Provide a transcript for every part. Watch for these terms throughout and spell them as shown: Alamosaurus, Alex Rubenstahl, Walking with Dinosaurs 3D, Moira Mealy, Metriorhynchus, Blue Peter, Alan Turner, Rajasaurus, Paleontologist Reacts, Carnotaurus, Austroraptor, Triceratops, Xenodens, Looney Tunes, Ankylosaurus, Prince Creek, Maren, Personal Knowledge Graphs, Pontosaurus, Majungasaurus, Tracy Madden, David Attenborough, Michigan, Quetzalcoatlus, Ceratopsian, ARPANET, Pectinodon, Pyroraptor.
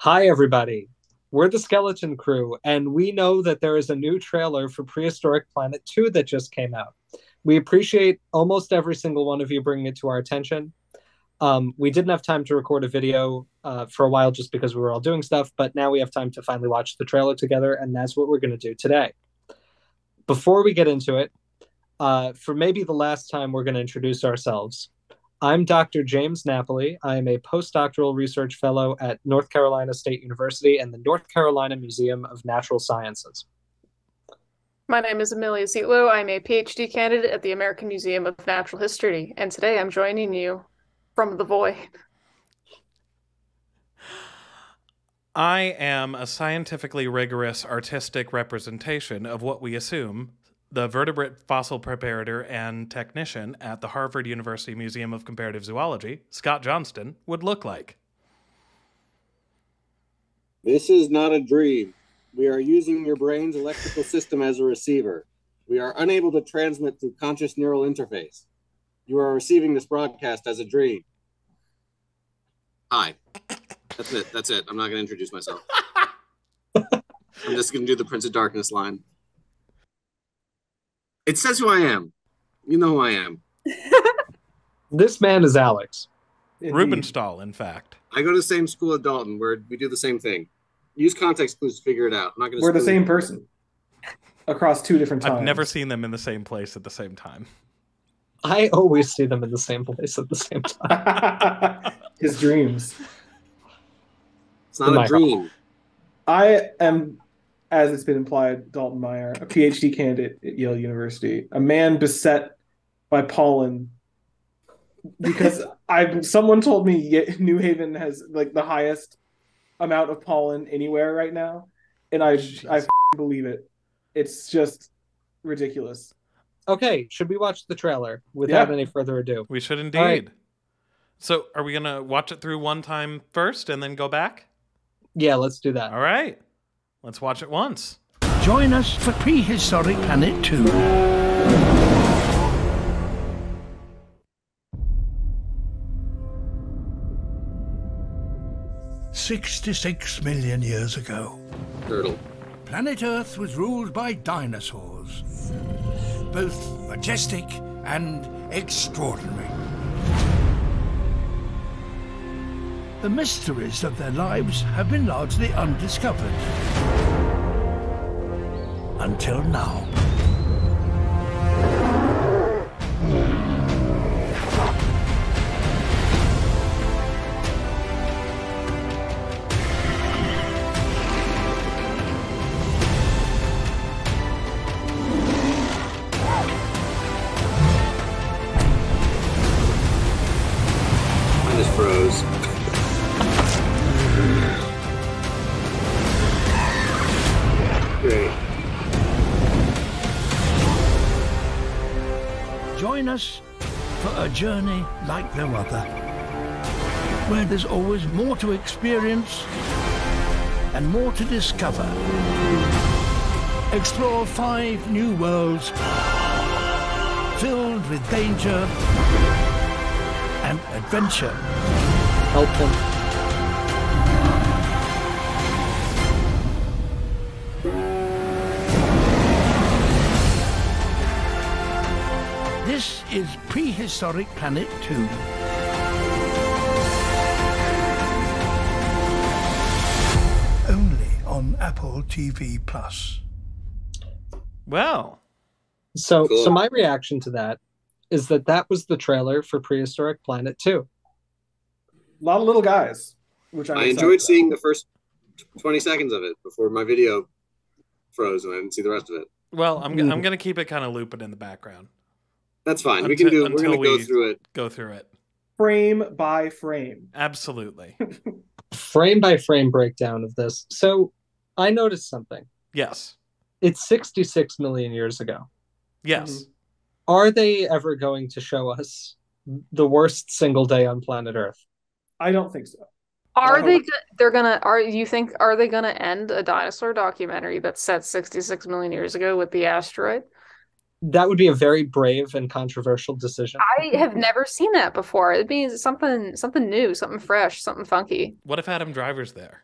Hi, everybody. We're the Skeleton Crew, and we know that there is a new trailer for Prehistoric Planet 2 that just came out. We appreciate almost every single one of you bringing it to our attention. We didn't have time to record a video for a while just because we were all doing stuff, but now we have time to finally watch the trailer together, and that's what we're going to do today. Before we get into it, for maybe the last time, we're going to introduce ourselves. I'm Dr. James Napoli. I am a postdoctoral research fellow at North Carolina State University and the North Carolina Museum of Natural Sciences. My name is Amelia Zietlow. I'm a PhD candidate at the American Museum of Natural History, and today I'm joining you from the void. I am a scientifically rigorous artistic representation of what we assume the vertebrate fossil preparator and technician at the Harvard University Museum of Comparative Zoology, Scott Johnston, would look like. This is not a dream. We are using your brain's electrical system as a receiver. We are unable to transmit through conscious neural interface. You are receiving this broadcast as a dream. Hi. That's it. That's it. I'm not going to introduce myself. I'm just going to do the Prince of Darkness line. It says who I am. You know who I am. This man is Alex. Rubenstahl, in fact. I go to the same school at Dalton where we do the same thing. Use context clues to figure it out. I'm not gonna We're the same person across two different times. I've never seen them in the same place at the same time. I always see them in the same place at the same time. His dreams. It's not a dream. Home. I am... as it's been implied, Dalton Meyer, a PhD candidate at Yale University, a man beset by pollen, because someone told me New Haven has like the highest amount of pollen anywhere right now, and I believe it. It's just ridiculous. Okay, should we watch the trailer without any further ado? We should indeed. Right. So, are we gonna watch it through one time first and then go back? Yeah, let's do that. All right. Let's watch it once. Join us for Prehistoric Planet 2. $66 million ago. Turtle. Planet Earth was ruled by dinosaurs. Both majestic and extraordinary. The mysteries of their lives have been largely undiscovered. Until now. For a journey like no other, where there's always more to experience and more to discover. Explore 5 new worlds filled with danger and adventure. Help them. This is Prehistoric Planet 2. Only on Apple TV+. Wow. So my reaction to that is that was the trailer for Prehistoric Planet 2. A lot of little guys. Which I enjoyed seeing the first 20 seconds of it before my video froze and I didn't see the rest of it. Well, I'm going to keep it kind of looping in the background. That's fine. We're going to go through it. Frame by frame. Absolutely. Frame by frame breakdown of this. So I noticed something. Yes. It's 66 million years ago. Yes. Mm-hmm. Are they ever going to show us the worst single day on planet Earth? I don't think so. Are they going to end a dinosaur documentary that's set 66 million years ago with the asteroid? That would be a very brave and controversial decision. I have never seen that before. It means something new, something fresh, something funky. What if Adam Driver's there?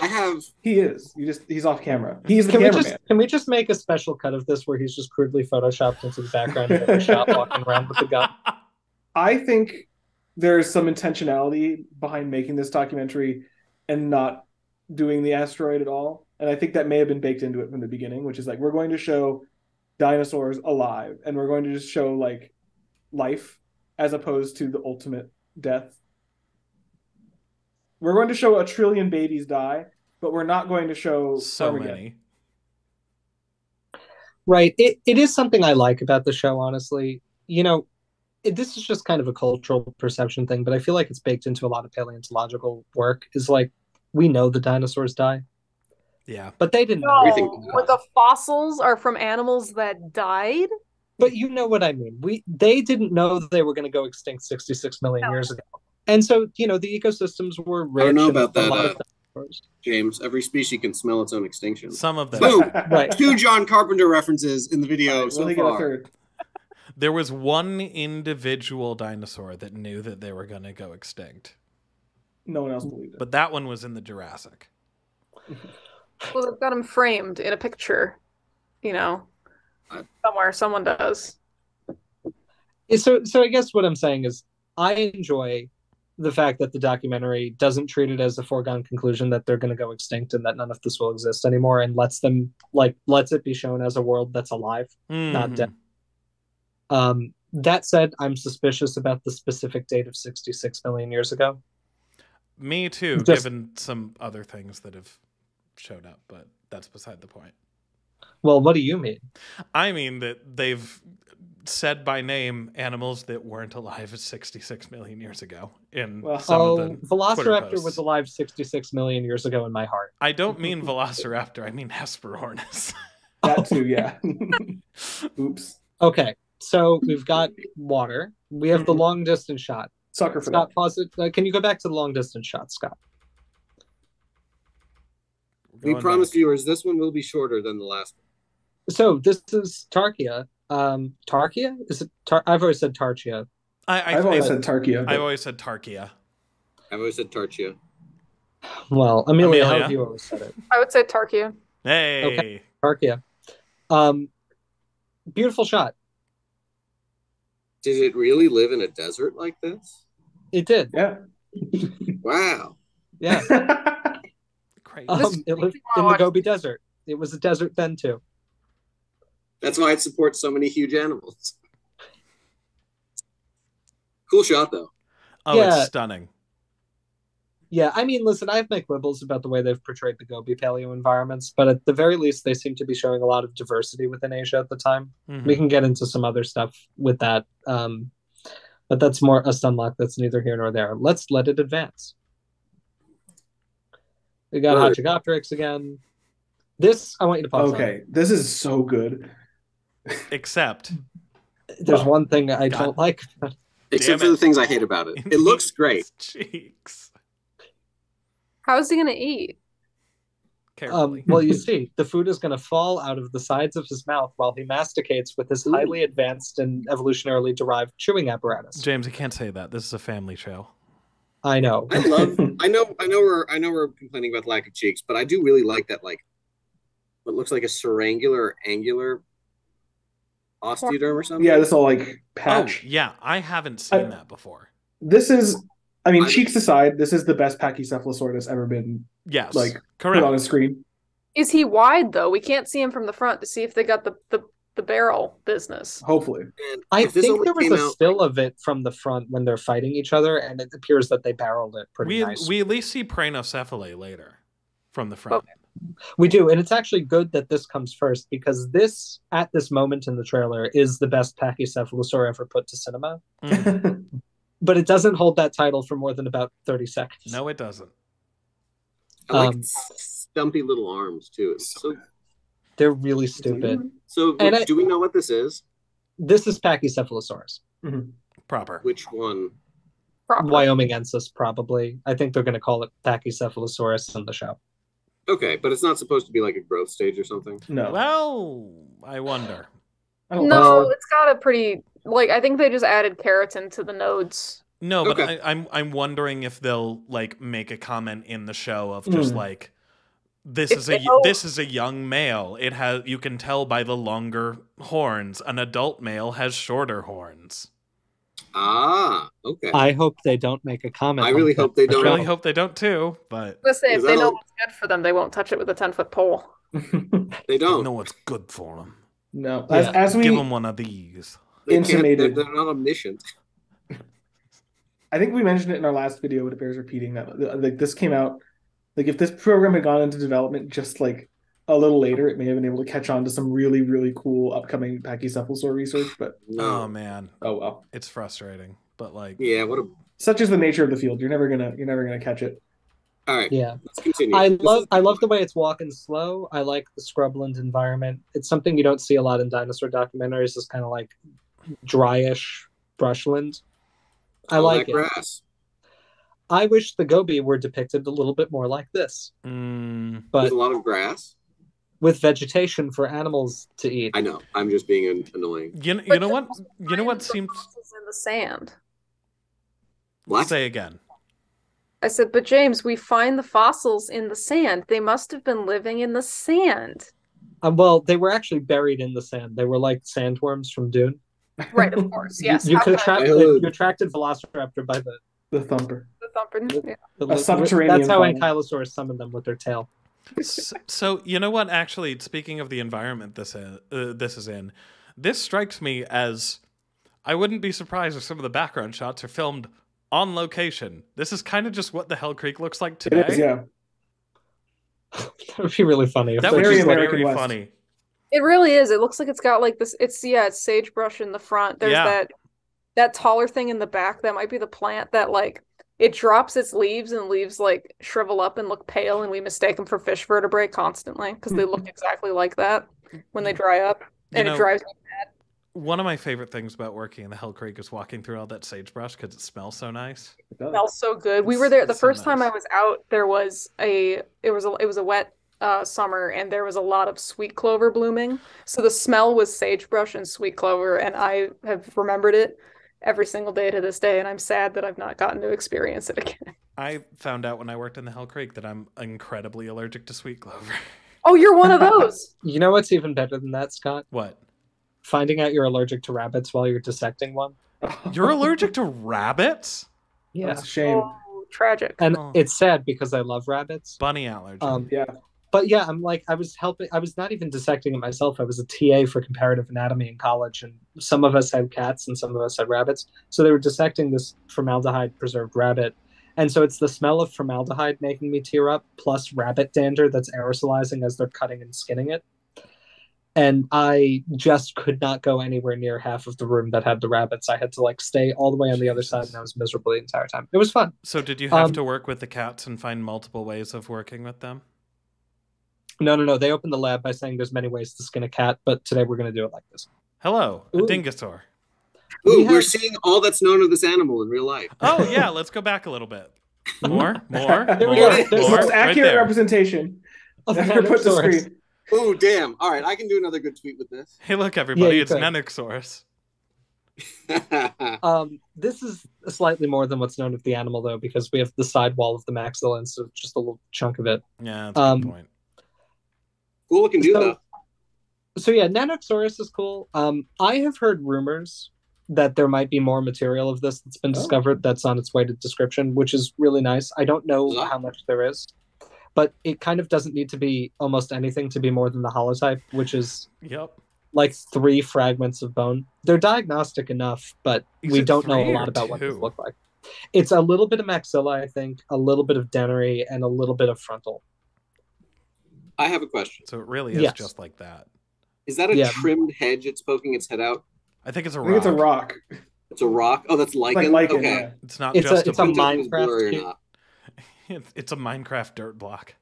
I have. He is. You just. He's off camera. He's the cameraman. Can we just make a special cut of this where he's just crudely photoshopped into the background of every shot, walking around with the gun? I think there's some intentionality behind making this documentary and not doing the asteroid at all, and I think that may have been baked into it from the beginning, which is like, we're going to show dinosaurs alive, and we're going to just show like life as opposed to the ultimate death. We're going to show 1 trillion babies die, but we're not going to show so many. Right. It is something I like about the show, honestly. You know, this is just kind of a cultural perception thing, but I feel like it's baked into a lot of paleontological work. Is like, we know the dinosaurs die. Yeah. But they didn't know. The fossils are from animals that died? But you know what I mean. They didn't know they were going to go extinct 66 million years ago. And so, you know, the ecosystems were rich. I don't know about that, James. Every species can smell its own extinction. Some of them. Two John Carpenter references in the video so far. There was one individual dinosaur that knew that they were going to go extinct. No one else believed it. But that one was in the Jurassic. Well, they've got him framed in a picture, you know, somewhere. Someone does. So I guess what I'm saying is I enjoy the fact that the documentary doesn't treat it as a foregone conclusion that they're going to go extinct and that none of this will exist anymore, and lets it be shown as a world that's alive, not dead. That said, I'm suspicious about the specific date of 66 million years ago. Me too, given some other things that have showed up, but that's beside the point. Well, what do you mean? I mean that they've said by name animals that weren't alive 66 million years ago. Velociraptor was alive 66 million years ago in my heart. I don't mean Velociraptor, I mean Hesperornis. That too, yeah. Oops. Okay, so we've got water. We have the long distance shot. Sucker for Scott, pause it. Can you go back to the long distance shot, Scott? We promise viewers this one will be shorter than the last one. So this is Tarchia. Tarchia? Is it? I've always said Tarchia. I've always said Tarchia. I've always said Tarchia. I've always said Tarchia. Well, Amelia, how have you always said it? I would say Tarchia. Hey, okay. Tarchia. Beautiful shot. Did it really live in a desert like this? It did. Yeah. Wow. Yeah. It lived in the Gobi Desert. It was a desert then too. That's why it supports so many huge animals. Cool shot though. Oh, yeah. It's stunning. Yeah, I mean, listen, I have my quibbles about the way they've portrayed the Gobi paleo environments, but at the very least, they seem to be showing a lot of diversity within Asia at the time. Mm-hmm. We can get into some other stuff with that, but that's more a sunlock that's neither here nor there. Let's let it advance. We got Hatzegopteryx again. This, I want you to pause. Okay, this is so good. Except. There's one thing I don't like. Except for the things I hate about it. It looks great. Cheeks. How is he going to eat? Carefully. Well, you see, the food is going to fall out of the sides of his mouth while he masticates with his highly advanced and evolutionarily derived chewing apparatus. James, you can't say that. This is a family show. I know. I know we're complaining about the lack of cheeks, but I do really like that, like what looks like a serangular or angular osteoderm or something. Yeah, this all like patch. Oh, yeah, I haven't seen that before. This is, I mean, cheeks aside, this is the best Pachycephalosaurus that's ever been. Yes, like correct. Put on a screen. Is he wide though? We can't see him from the front to see if they got the barrel business. Hopefully. I think there was a still of it from the front when they're fighting each other, and it appears that they barreled it pretty nice. We at least see Pranocephaly later from the front. Okay. We do, and it's actually good that this comes first, because this, at this moment in the trailer, is the best Pachycephalosaur ever put to cinema. Mm. But it doesn't hold that title for more than about 30 seconds. No, it doesn't. I like stumpy little arms, too. It's so... They're really stupid. So, do we know what this is? This is Pachycephalosaurus. Mm-hmm. Proper. Which one? Proper. Wyomingensis, probably. I think they're going to call it Pachycephalosaurus in the show. Okay, but it's not supposed to be like a growth stage or something? No. Well, I wonder. No, it's got a pretty... Like, I think they just added keratin to the nodes. No, but okay. I'm wondering if they'll like make a comment in the show of just like this is a young male. It has, you can tell by the longer horns. An adult male has shorter horns. Ah, okay. I hope they don't make a comment. I really hope they don't. I really hope they don't too. But let's say if they know what's good for them, they won't touch it with a 10-foot pole. They don't know what's good for them. No, yeah. as we give them one of these. They intimated they're not omniscient. I think we mentioned it in our last video, but it bears repeating that like this came out, like if this program had gone into development just like a little later, it may have been able to catch on to some really, really cool upcoming Pachycephalosaur research. But oh man, oh well, it's frustrating. But like, yeah, such is the nature of the field. You're never gonna catch it. All right, yeah. Let's continue. I love the way it's walking slow. I like the scrubland environment. It's something you don't see a lot in dinosaur documentaries. It's kind of like dryish brushland. I like it. Grass. I wish the goby were depicted a little bit more like this. But there's a lot of grass with vegetation for animals to eat. I know. I'm just being annoying. You know what seems in the sand. What? Say again. I said, but James, we find the fossils in the sand. They must have been living in the sand. Well, they were actually buried in the sand. They were like sandworms from Dune. Right, of course, yes. You attracted Velociraptor by the thumper. The thumper, yeah. That's how Ankylosaurus summoned them with their tail. So, you know what? Actually, speaking of the environment this strikes me as I wouldn't be surprised if some of the background shots are filmed on location. This is kind of just what the Hell Creek looks like today. It is, yeah. That would be really funny. That would be very funny. It really is. It looks like it's got like this. It's sagebrush in the front. There's that taller thing in the back. That might be the plant that like it drops its leaves and leaves like shrivel up and look pale, and we mistake them for fish vertebrae constantly because they look exactly like that when they dry up, and it drives me mad. One of my favorite things about working in the Hell Creek is walking through all that sagebrush because it smells so nice. It smells so good. We were there the first time I was out. There was it was a wet summer, and there was a lot of sweet clover blooming, so the smell was sagebrush and sweet clover, and I have remembered it every single day to this day, and I'm sad that I've not gotten to experience it again. I found out when I worked in the Hell Creek that I'm incredibly allergic to sweet clover. Oh, you're one of those. You know what's even better than that, Scott? What? Finding out you're allergic to rabbits while you're dissecting one. You're allergic to rabbits? Yeah. That's a shame. Oh, tragic. And it's sad because I love rabbits. Bunny allergy. Yeah. But yeah, I'm like, I was not even dissecting it myself. I was a TA for comparative anatomy in college, and some of us had cats and some of us had rabbits. So they were dissecting this formaldehyde preserved rabbit. And so it's the smell of formaldehyde making me tear up, plus rabbit dander that's aerosolizing as they're cutting and skinning it. And I just could not go anywhere near half of the room that had the rabbits. I had to like stay all the way on the other side, and I was miserable the entire time. It was fun. So did you have to work with the cats and find multiple ways of working with them? No. They opened the lab by saying there's many ways to skin a cat, but today we're going to do it like this. Hello, a Dingosaur. Ooh, we're seeing all that's known of this animal in real life. Oh, yeah. Let's go back a little bit. More. There we go. There's the most accurate representation ever put to screen. Ooh, damn. All right. I can do another good tweet with this. Hey, look, everybody. Yeah, it's Nanuqsaurus. This is slightly more than what's known of the animal, though, because we have the sidewall of the maxilla instead of just a little chunk of it. Yeah, that's a good point. Cool looking dude, though. So yeah, Nanuqsaurus is cool. I have heard rumors that there might be more material of this that's been discovered that's on its way to description, which is really nice. I don't know how much there is, but it kind of doesn't need to be almost anything to be more than the holotype, which is like 3 fragments of bone. They're diagnostic enough, but we don't know a lot about what these look like. It's a little bit of maxilla, I think, a little bit of dentary, and a little bit of frontal. I have a question. So it really is just like that. Is that a trimmed hedge? It's poking its head out. I think it's a rock. It's a rock. Oh, that's lichen. Like lichen, okay. Yeah. It's not just a. It's a Minecraft. It's a Minecraft dirt block.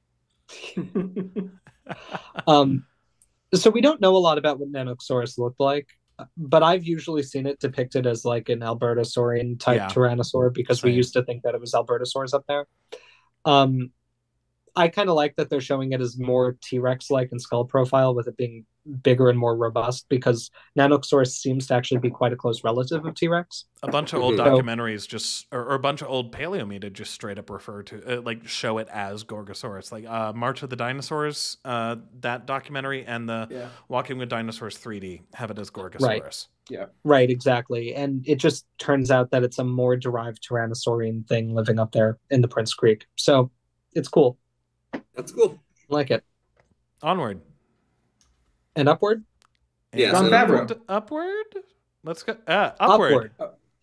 So we don't know a lot about what Nanuqsaurus looked like, but I've usually seen it depicted as like an Albertosaurian type tyrannosaur because we used to think that it was Albertosaurus up there. I kind of like that they're showing it as more T-Rex-like in skull profile with it being bigger and more robust, because Nanuqsaurus seems to actually be quite a close relative of T-Rex. A bunch of old documentaries just, or a bunch of old paleo media just straight up refer to, like, show it as Gorgosaurus. Like March of the Dinosaurs, that documentary, and the Walking with Dinosaurs 3D have it as Gorgosaurus. Right. Yeah. Right, exactly. And it just turns out that it's a more derived Tyrannosaurian thing living up there in the Prince Creek. So it's cool. That's cool. I like it. Onward. And upward? Yeah. John Favreau. Upward? Let's go. Upward.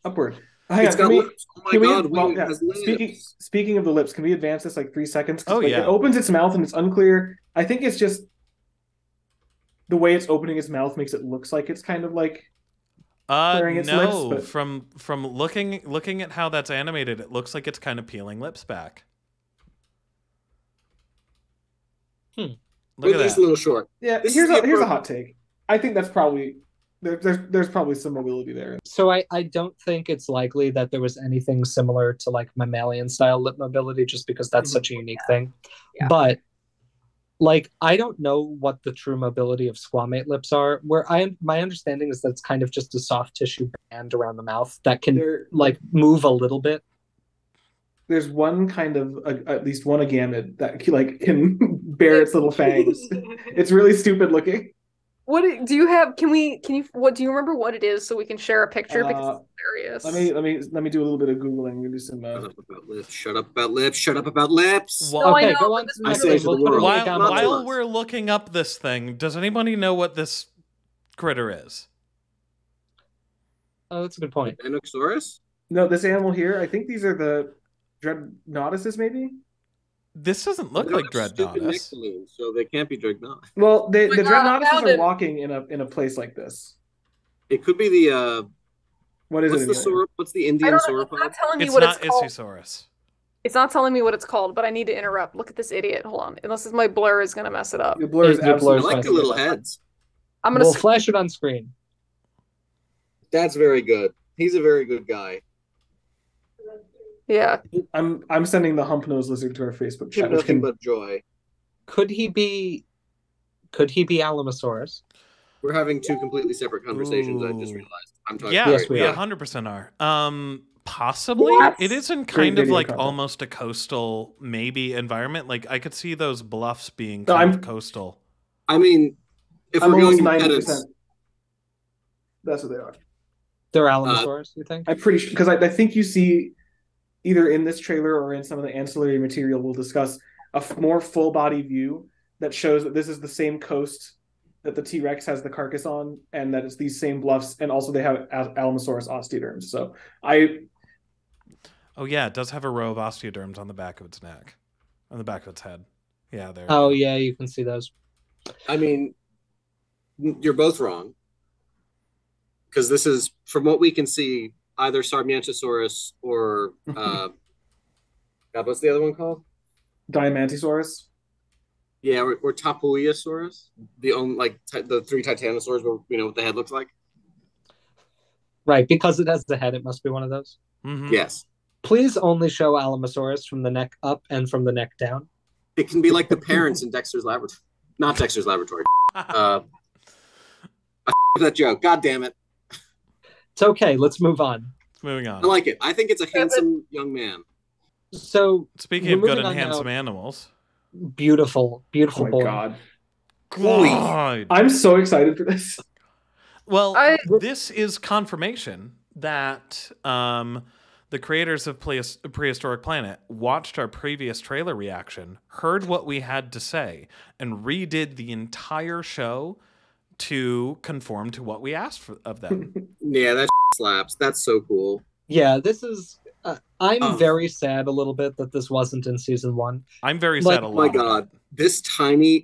Upward. It's got lips. Oh my God. Speaking of the lips, can we advance this like 3 seconds? Oh, yeah. It opens its mouth and it's unclear. I think it's just the way it's opening its mouth makes it look like it's kind of like clearing its lips. No, but... from looking at how that's animated, it looks like it's kind of peeling lips back. Look at this little short. Yeah, here's a hot take. I think that's probably there's probably some mobility there. So I don't think it's likely that there was anything similar to like mammalian style lip mobility, just because that's such a unique thing. Yeah. But like, I don't know what the true mobility of squamate lips are. Where my understanding is that it's kind of just a soft tissue band around the mouth that can like move a little bit. There's one kind of at least one agamid that like can bear its little fangs. It's really stupid looking. What do you have? What do you remember? What it is, so we can share a picture, because it's hilarious. Let me do a little bit of googling. Do some. Shut up about lips. Shut up about lips. Well, okay, go on. While we're looking up this thing, does anybody know what this critter is? Oh, that's a good point. Nanuqsaurus? No, this animal here. I think these are the Dreadnoughtuses, maybe? This doesn't look like Dreadnoughtus. So they can't be Dreadnoughtus. Well, the Dreadnoughtuses are walking in a place like this. It could be the... What's the Indian sauropod? It's not telling me what it's called. It's not Isisaurus. It's not telling me what it's called, but I need to interrupt. Look at this idiot. Hold on. Unless my blur is going to mess it up. Your blur is absolutely... I like the little heads. We'll flash it on screen. That's very good. He's a very good guy. Yeah, I'm sending the hump nose lizard to our Facebook chat. Nothing but joy. Could he be Alamosaurus? We're having two completely separate conversations. Ooh. I just realized I'm talking. Yeah, yes, we 100% are. Possibly. What? It is in kind of like almost a coastal maybe environment. Like I could see those bluffs being kind of coastal. I mean, if we're going 90%, that's what they are. They're Alamosaurus, you think? I'm pretty sure, because I think you see, either in this trailer or in some of the ancillary material we'll discuss, a more full-body view that shows that this is the same coast that the T-Rex has the carcass on, and that it's these same bluffs, and also they have Alamosaurus osteoderms. So Oh, yeah, it does have a row of osteoderms on the back of its neck. On the back of its head. Yeah, there. Oh, yeah, you can see those. I mean, you're both wrong. Because this is, from what we can see, either Sarmientosaurus or God, what's the other one called? Diamantisaurus. Yeah, or Tapuiosaurus. The only the three Titanosaurs, where you know what the head looks like. Right, because it has the head, it must be one of those. Mm-hmm. Yes. Please only show Alamosaurus from the neck up and from the neck down. It can be like the parents in Dexter's Laboratory. Not Dexter's Laboratory. That joke. God damn it. It's okay. Let's move on. Moving on. I like it. I think it's a handsome young man. So, speaking of good and handsome animals, beautiful, beautiful. Oh my God. God, I'm so excited for this. Well, this is confirmation that the creators of Prehistoric Planet watched our previous trailer reaction, heard what we had to say, and redid the entire show to conform to what we asked of them. Yeah, that slaps. That's so cool. Yeah, this is... I'm very sad a little bit that this wasn't in season one. I'm very sad a lot. Oh my God. This tiny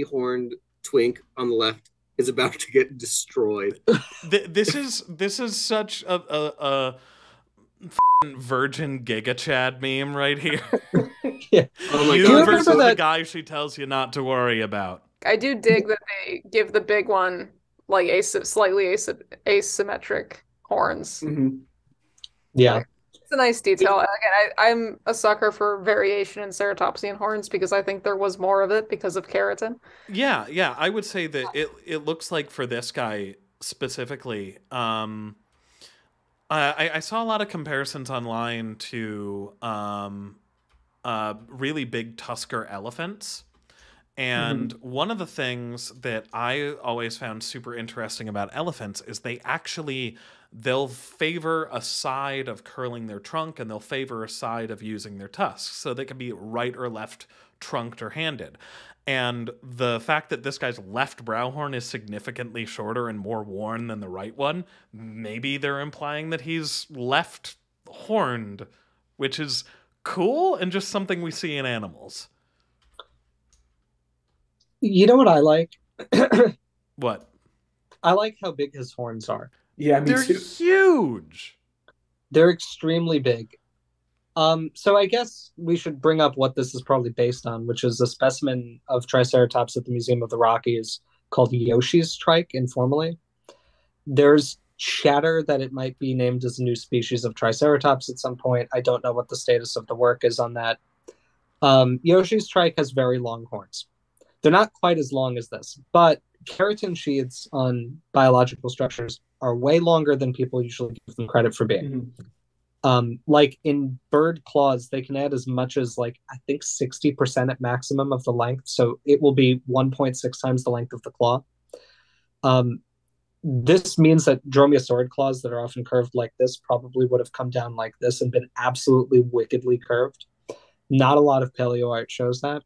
horned twink on the left is about to get destroyed. This is such a virgin Giga Chad meme right here. Yeah. Oh my God. You versus the guy she tells you not to worry about. I do dig that they give the big one like slightly asymmetric horns. Mm-hmm. Yeah. Like, a nice detail. Again, I'm a sucker for variation in ceratopsian horns because I think there was more of it because of keratin. Yeah, yeah. I would say that it looks like for this guy specifically, I saw a lot of comparisons online to really big tusker elephants. And one of the things that I always found super interesting about elephants is they'll favor a side of curling their trunk, and they'll favor a side of using their tusks. So they can be right or left trunked or handed. And the fact that this guy's left brow horn is significantly shorter and more worn than the right one, maybe they're implying that he's left horned, which is cool and just something we see in animals. You know what I like? What? I like how big his horns are. Yeah, they're huge. They're extremely big. So I guess we should bring up what this is probably based on, which is a specimen of Triceratops at the Museum of the Rockies called Yoshi's Trike, informally. There's chatter that it might be named as a new species of Triceratops at some point. I don't know what the status of the work is on that. Yoshi's Trike has very long horns. They're not quite as long as this, but keratin sheaths on biological structures are way longer than people usually give them credit for being. Like in bird claws, they can add as much as like, I think 60% at maximum of the length. So it will be 1.6 times the length of the claw. This means that dromaeosaurid claws that are often curved like this probably would have come down like this and been absolutely wickedly curved. Not a lot of paleo art shows that.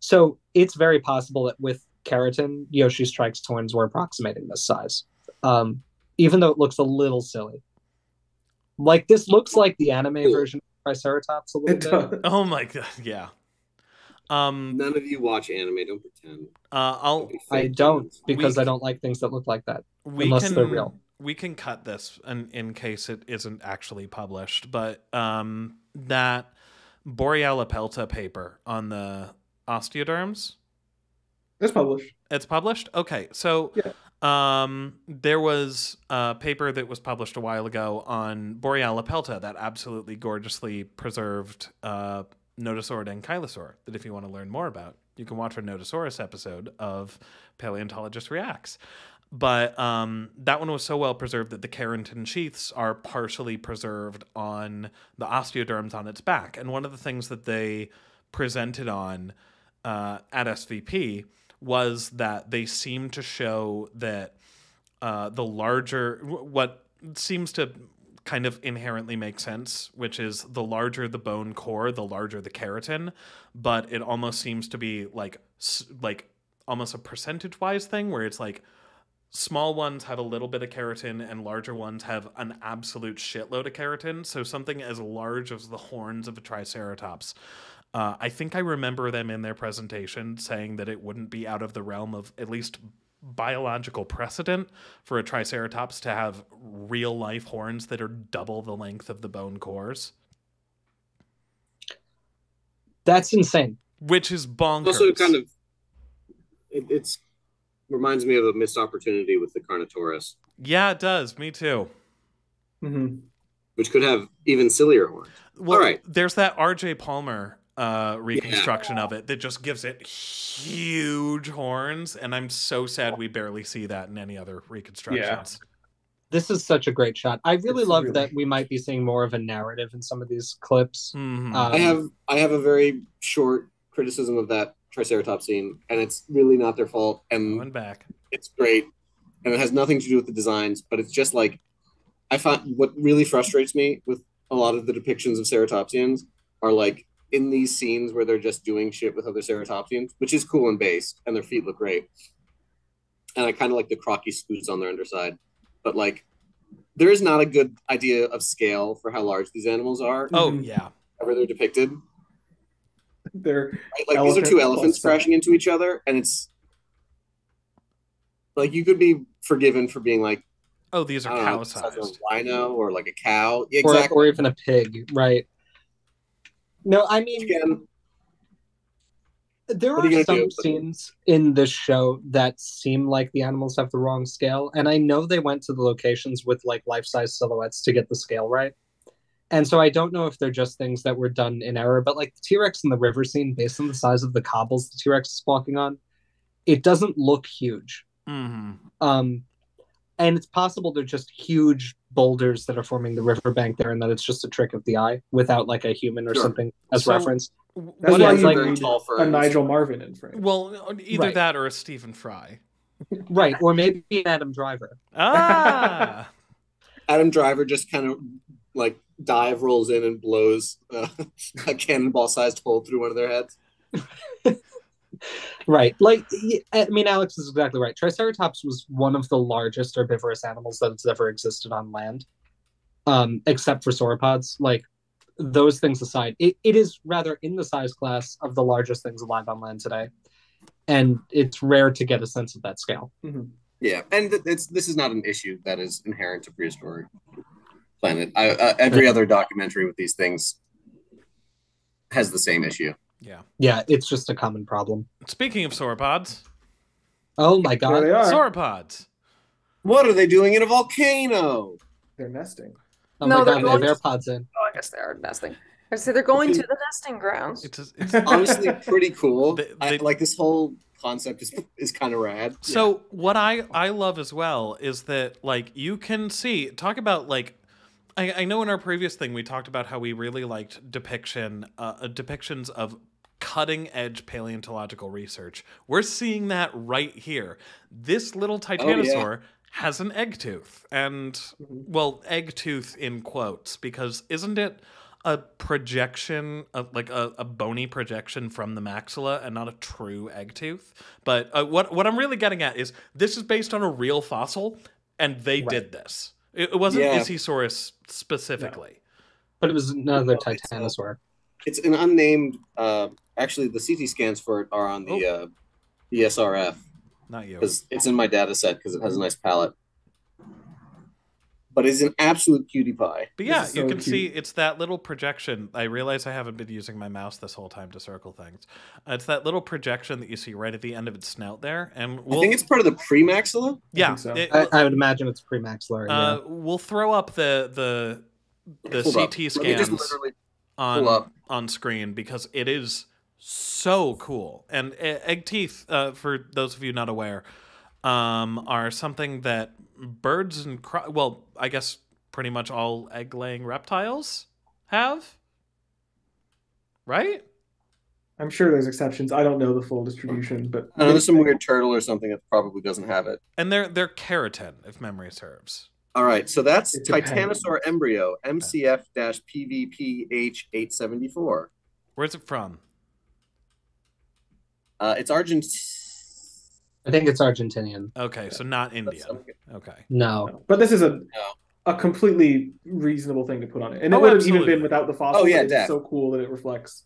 So it's very possible that with keratin, Yoshi's Trike's horns were approximating this size, even though it looks a little silly. Like, this looks like the anime version of Triceratops a little bit. Oh my god, yeah. None of you watch anime, don't pretend. I don't, because I don't like things that look like that, unless they're real. We can cut this in case it isn't actually published, but that Borealopelta paper on the osteoderms? It's published. It's published? Okay, so... Yeah. There was a paper that was published a while ago on Borealopelta, that absolutely gorgeously preserved notosaurid ankylosaur that if you want to learn more about, you can watch our Notosaurus episode of Paleontologist Reacts. But that one was so well preserved that the keratin sheaths are partially preserved on the osteoderms on its back. And one of the things that they presented on at SVP was that they seem to show that the larger, what seems to kind of inherently make sense, which is the larger the bone core, the larger the keratin, but it almost seems to be like almost a percentage-wise thing where it's like small ones have a little bit of keratin and larger ones have an absolute shitload of keratin. So something as large as the horns of a Triceratops, I think I remember them in their presentation saying that it wouldn't be out of the realm of at least biological precedent for a Triceratops to have real life horns that are double the length of the bone cores. That's insane. Which is bonkers. Also, kind of, it reminds me of a missed opportunity with the Carnotaurus. Yeah, it does. Me too. Which could have even sillier horns. Well, all right. There's that R.J. Palmer reconstruction of it that just gives it huge horns, and I'm so sad we barely see that in any other reconstructions. This is such a great shot. I really love that we might be seeing more of a narrative in some of these clips. I have a very short criticism of that Triceratops scene, and it's really not their fault, and it's great, and it has nothing to do with the designs, but it's just like, I find what really frustrates me with a lot of the depictions of ceratopsians are like in these scenes where they're just doing shit with other ceratopsians, which is cool and based, and their feet look great. And I kind of like the crocky scoots on their underside, but like, there is not a good idea of scale for how large these animals are. However they're depicted. They're like, these are two elephants crashing into each other, and it's like, you could be forgiven for being like, oh, these are cow-sized. Like a rhino or like a cow. Yeah, exactly. Or even a pig, right? No, I mean, again, there are some scenes in this show that seem like the animals have the wrong scale. And I know they went to the locations with like life-size silhouettes to get the scale right. And so I don't know if they're just things that were done in error, but like the T-Rex in the river scene, based on the size of the cobbles the T-Rex is walking on, it doesn't look huge. Mm-hmm. And it's possible they're just huge boulders that are forming the riverbank there, and that it's just a trick of the eye without like a human or something as reference. That's why you need a Nigel Marvin in frame. Well, either that or a Stephen Fry. Right, or maybe an Adam Driver. Ah! Adam Driver just kind of like dive rolls in and blows a cannonball-sized hole through one of their heads. Right. Like, I mean, Alex is exactly right. Triceratops was one of the largest herbivorous animals that has ever existed on land, except for sauropods. Like, those things aside, it is rather in the size class of the largest things alive on land today. And it's rare to get a sense of that scale. Mm-hmm. Yeah. And this is not an issue that is inherent to Prehistoric Planet. Every other documentary with these things has the same issue. Yeah. Yeah, it's just a common problem. Speaking of sauropods. Oh my god. There they are. Sauropods. What are they doing in a volcano? They're nesting. Oh no, my god, they have AirPods in. Oh, I guess they are nesting. I say they're going to the nesting grounds. It's honestly pretty cool. Like this whole concept is kind of rad. So what I love as well is that like you can see, talk about like, I know in our previous thing we talked about how we really liked depictions of cutting edge paleontological research. We're seeing that right here. This little titanosaur has an egg tooth, and well, egg tooth in quotes, because isn't it a projection of like a bony projection from the maxilla and not a true egg tooth? But what I'm really getting at is this is based on a real fossil, and they did this. It wasn't Isisaurus specifically. No. But it was another titanosaur. It's an unnamed... actually, the CT scans for it are on the ESRF. Not you. Because it's in my data set because it has a nice palette. But it's an absolute cutie pie. But yeah, so you can see it's that little projection. I realize I haven't been using my mouse this whole time to circle things. It's that little projection that you see right at the end of its snout there. And I think it's part of the premaxilla. Yeah. I would imagine it's premaxillary. We'll throw up the CT scans on screen because it is so cool. And egg teeth, for those of you not aware, are something that birds and I guess pretty much all egg-laying reptiles have, right? I'm sure there's exceptions. I don't know the full distribution, but there's some weird turtle or something that probably doesn't have it. And they're keratin, if memory serves. All right, so that's titanosaur embryo MCF-PVPH874. Where's it from? It's Argentina. I think it's Argentinian. Okay, so not Indian. Okay. No. But this is a completely reasonable thing to put on it. And it would have even been without the fossil. Oh, yeah, it's so cool that it reflects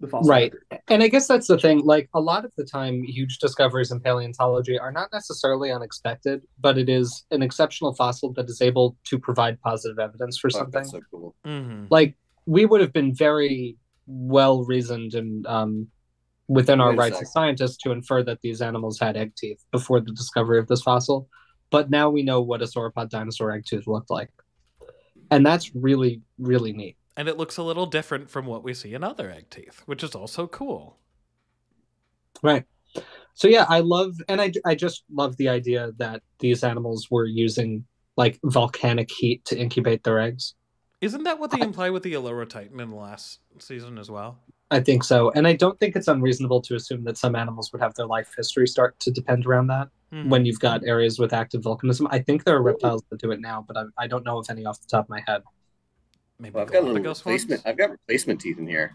the fossil. Right. Record. And I guess that's the thing. Like, a lot of the time, huge discoveries in paleontology are not necessarily unexpected, but it is an exceptional fossil that is able to provide positive evidence for something. That's so cool. Mm-hmm. Like, we would have been very well-reasoned and... within our rights as scientists to infer that these animals had egg teeth before the discovery of this fossil. But now we know what a sauropod dinosaur egg tooth looked like. And that's really, really neat. And it looks a little different from what we see in other egg teeth, which is also cool. Right. So yeah, I just love the idea that these animals were using like volcanic heat to incubate their eggs. Isn't that what they imply with the Illyrotitan in the last season as well? I think so. And I don't think it's unreasonable to assume that some animals would have their life history start to depend around that when you've got areas with active volcanism. I think there are reptiles that do it now, but I don't know of any off the top of my head. Maybe I've got replacement teeth in here.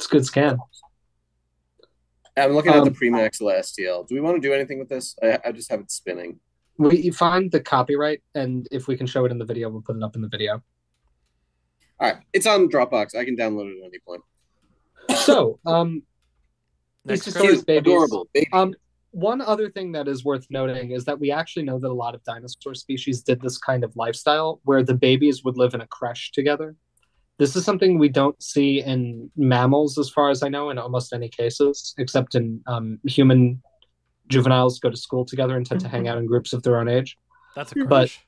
It's a good scan. I'm looking at the premaxilla STL. Do we want to do anything with this? I just have it spinning. We find the copyright, and if we can show it in the video, we'll put it up in the video. All right, it's on Dropbox. I can download it at any point. So, these are babies. Adorable. One other thing that is worth noting is that we actually know that a lot of dinosaur species did this kind of lifestyle where the babies would live in a creche together. This is something we don't see in mammals, as far as I know, in almost any cases, except in human juveniles go to school together and tend to hang out in groups of their own age. That's a creche.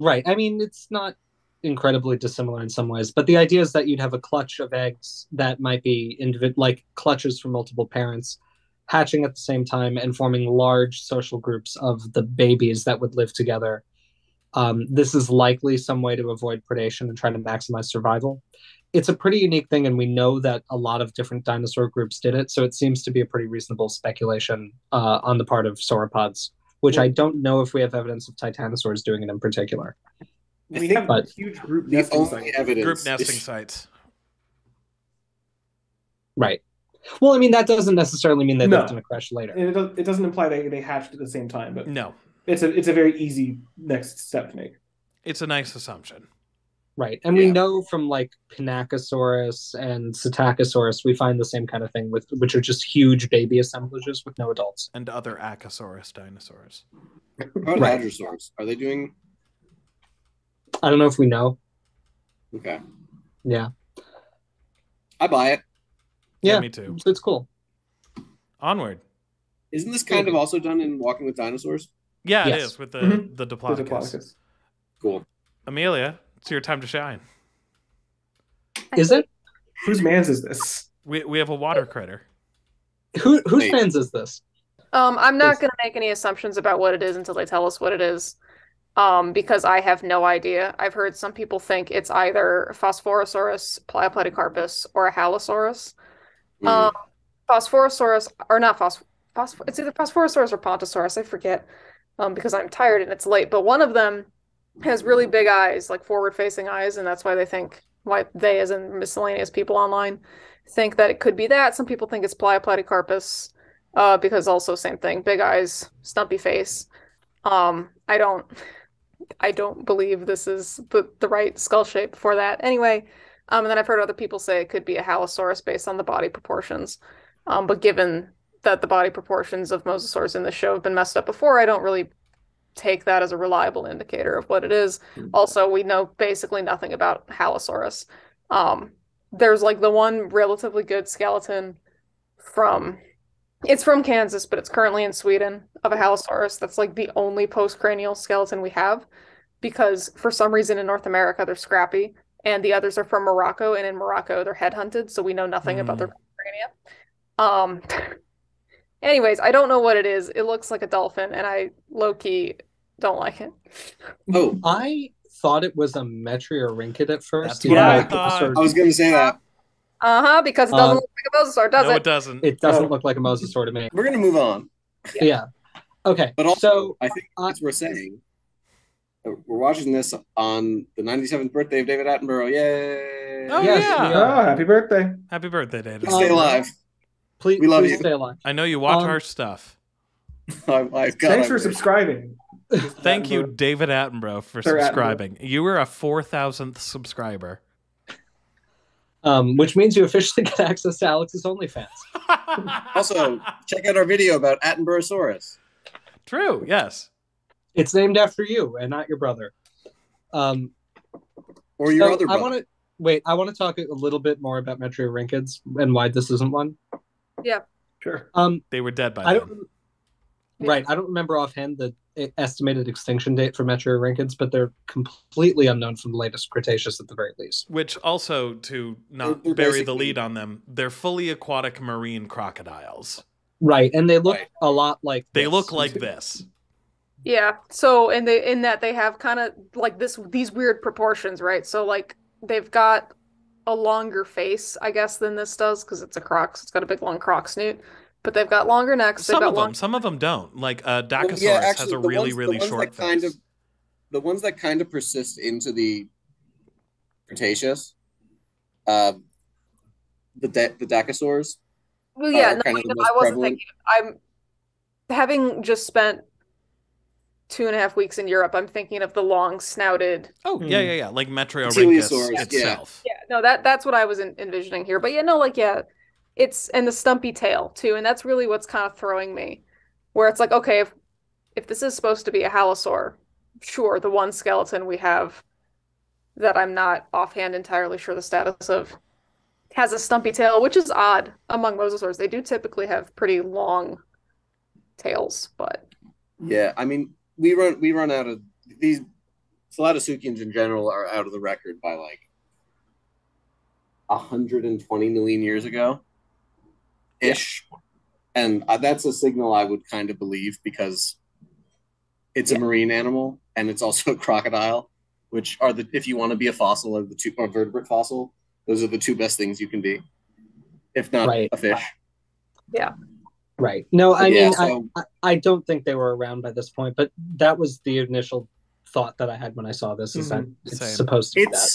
Right. I mean, it's not incredibly dissimilar in some ways, but the idea is that you'd have a clutch of eggs that might be like clutches from multiple parents hatching at the same time and forming large social groups of the babies that would live together. This is likely some way to avoid predation and try to maximize survival. It's a pretty unique thing, and we know that a lot of different dinosaur groups did it, so it seems to be a pretty reasonable speculation on the part of sauropods, which I don't know if we have evidence of titanosaurs doing it in particular. We have huge group nesting sites. Right. Well, I mean, that doesn't necessarily mean that they're going to crash later. And it doesn't imply they hatched at the same time. But no. It's a very easy next step to make. It's a nice assumption. Right. And we know from, like, Pinacosaurus and Psittacosaurus, we find the same kind of thing, which are just huge baby assemblages with no adults. And other Achosaurus dinosaurs. What about Hadrosaurus? Are they doing... I don't know if we know. Okay. Yeah. I buy it. Yeah, me too. So it's cool. Onward. Isn't this kind of also done in Walking with Dinosaurs? Yeah, yes. It is, with the Diplodocus. Cool. Amelia, it's your time to shine. Is it? Whose man's is this? We have a water critter. Whose man's is this? I'm not going to make any assumptions about what it is until they tell us what it is. Because I have no idea. I've heard some people think it's either Phosphorosaurus, Plioplatycarpus, or a Halosaurus. Phosphorosaurus, or not it's either Phosphorosaurus or Pontosaurus, I forget, because I'm tired and it's late, but one of them has really big eyes, like forward-facing eyes, and that's why they think, why they, as in miscellaneous people online, think that it could be that. Some people think it's Plioplatycarpus, because also same thing, big eyes, stumpy face. I don't believe this is the right skull shape for that. Anyway, and then I've heard other people say it could be a Halosaurus based on the body proportions. But given that the body proportions of Mosasaurus in the show have been messed up before, I don't really take that as a reliable indicator of what it is. Also, we know basically nothing about Halosaurus. There's like the one relatively good skeleton from... It's from Kansas, but it's currently in Sweden, of a Halosaurus. That's like the only postcranial skeleton we have, because for some reason in North America they're scrappy, and the others are from Morocco, and in Morocco they're headhunted, so we know nothing about their crania. Anyways, I don't know what it is. It looks like a dolphin, and I low-key don't like it. Oh, I thought it was a Metriorhynchid at first. Yeah, I was going to say that. Because it doesn't look like a mosasaur, does it? No, it doesn't. It doesn't look like a mosasaur to me. We're going to move on. Yeah. Okay. But also, so, I think that's what we're saying. We're watching this on the 97th birthday of David Attenborough. Yay! Oh, yes, yeah. Happy birthday. Happy birthday, David. Stay alive. Please, we love you. Stay alive. I know you watch our stuff. Thanks for subscribing. Thank you, David Attenborough, for subscribing. You were a 4,000th subscriber. Which means you officially get access to Alex's OnlyFans. Also, check out our video about Attenborosaurus. True, yes. It's named after you and not your brother. Or your other brother. I want to talk a little bit more about Metriorhynchids and why this isn't one. Yeah. Sure. They were dead by then. Right. I don't remember offhand the estimated extinction date for Metriorhynchids, but they're completely unknown from the latest Cretaceous at the very least. Which also, to not bury the lead on them, they're fully aquatic marine crocodiles. Right, and they look a lot like this. They look like this. Yeah, so, and they, in that they have kind of like these weird proportions, right? So, like, they've got a longer face, I guess, than this does, because it's a croc, so it's got a big long croc snoot. But they've got longer necks. Some of them don't. Like Dacosaurus has a really short face. The ones that kind of persist into the Cretaceous, the Dacosaurs. Well, yeah, I wasn't thinking. I'm having just spent 2.5 weeks in Europe. I'm thinking of the long snouted. Oh yeah, like Metriorhynchus itself. Yeah, no, that's what I was envisioning here. But yeah, no, like yeah. It's and the stumpy tail too, and that's really what's kind of throwing me, where it's like, okay, if this is supposed to be a halosaur, sure, the one skeleton we have that I'm not offhand entirely sure the status of has a stumpy tail, which is odd among mosasaurs. They do typically have pretty long tails, but yeah, I mean, we run out of these Ceratopsians in general are out of the record by like 120 million years ago ish. Yeah. And that's a signal I would kind of believe, because it's a marine animal and it's also a crocodile, which are the, if you want to be a fossil or the two, or vertebrate fossil, those are the two best things you can be, if not a fish. Yeah. Right. No, I mean, so, I don't think they were around by this point, but that was the initial thought that I had when I saw this, is that it's supposed to be that.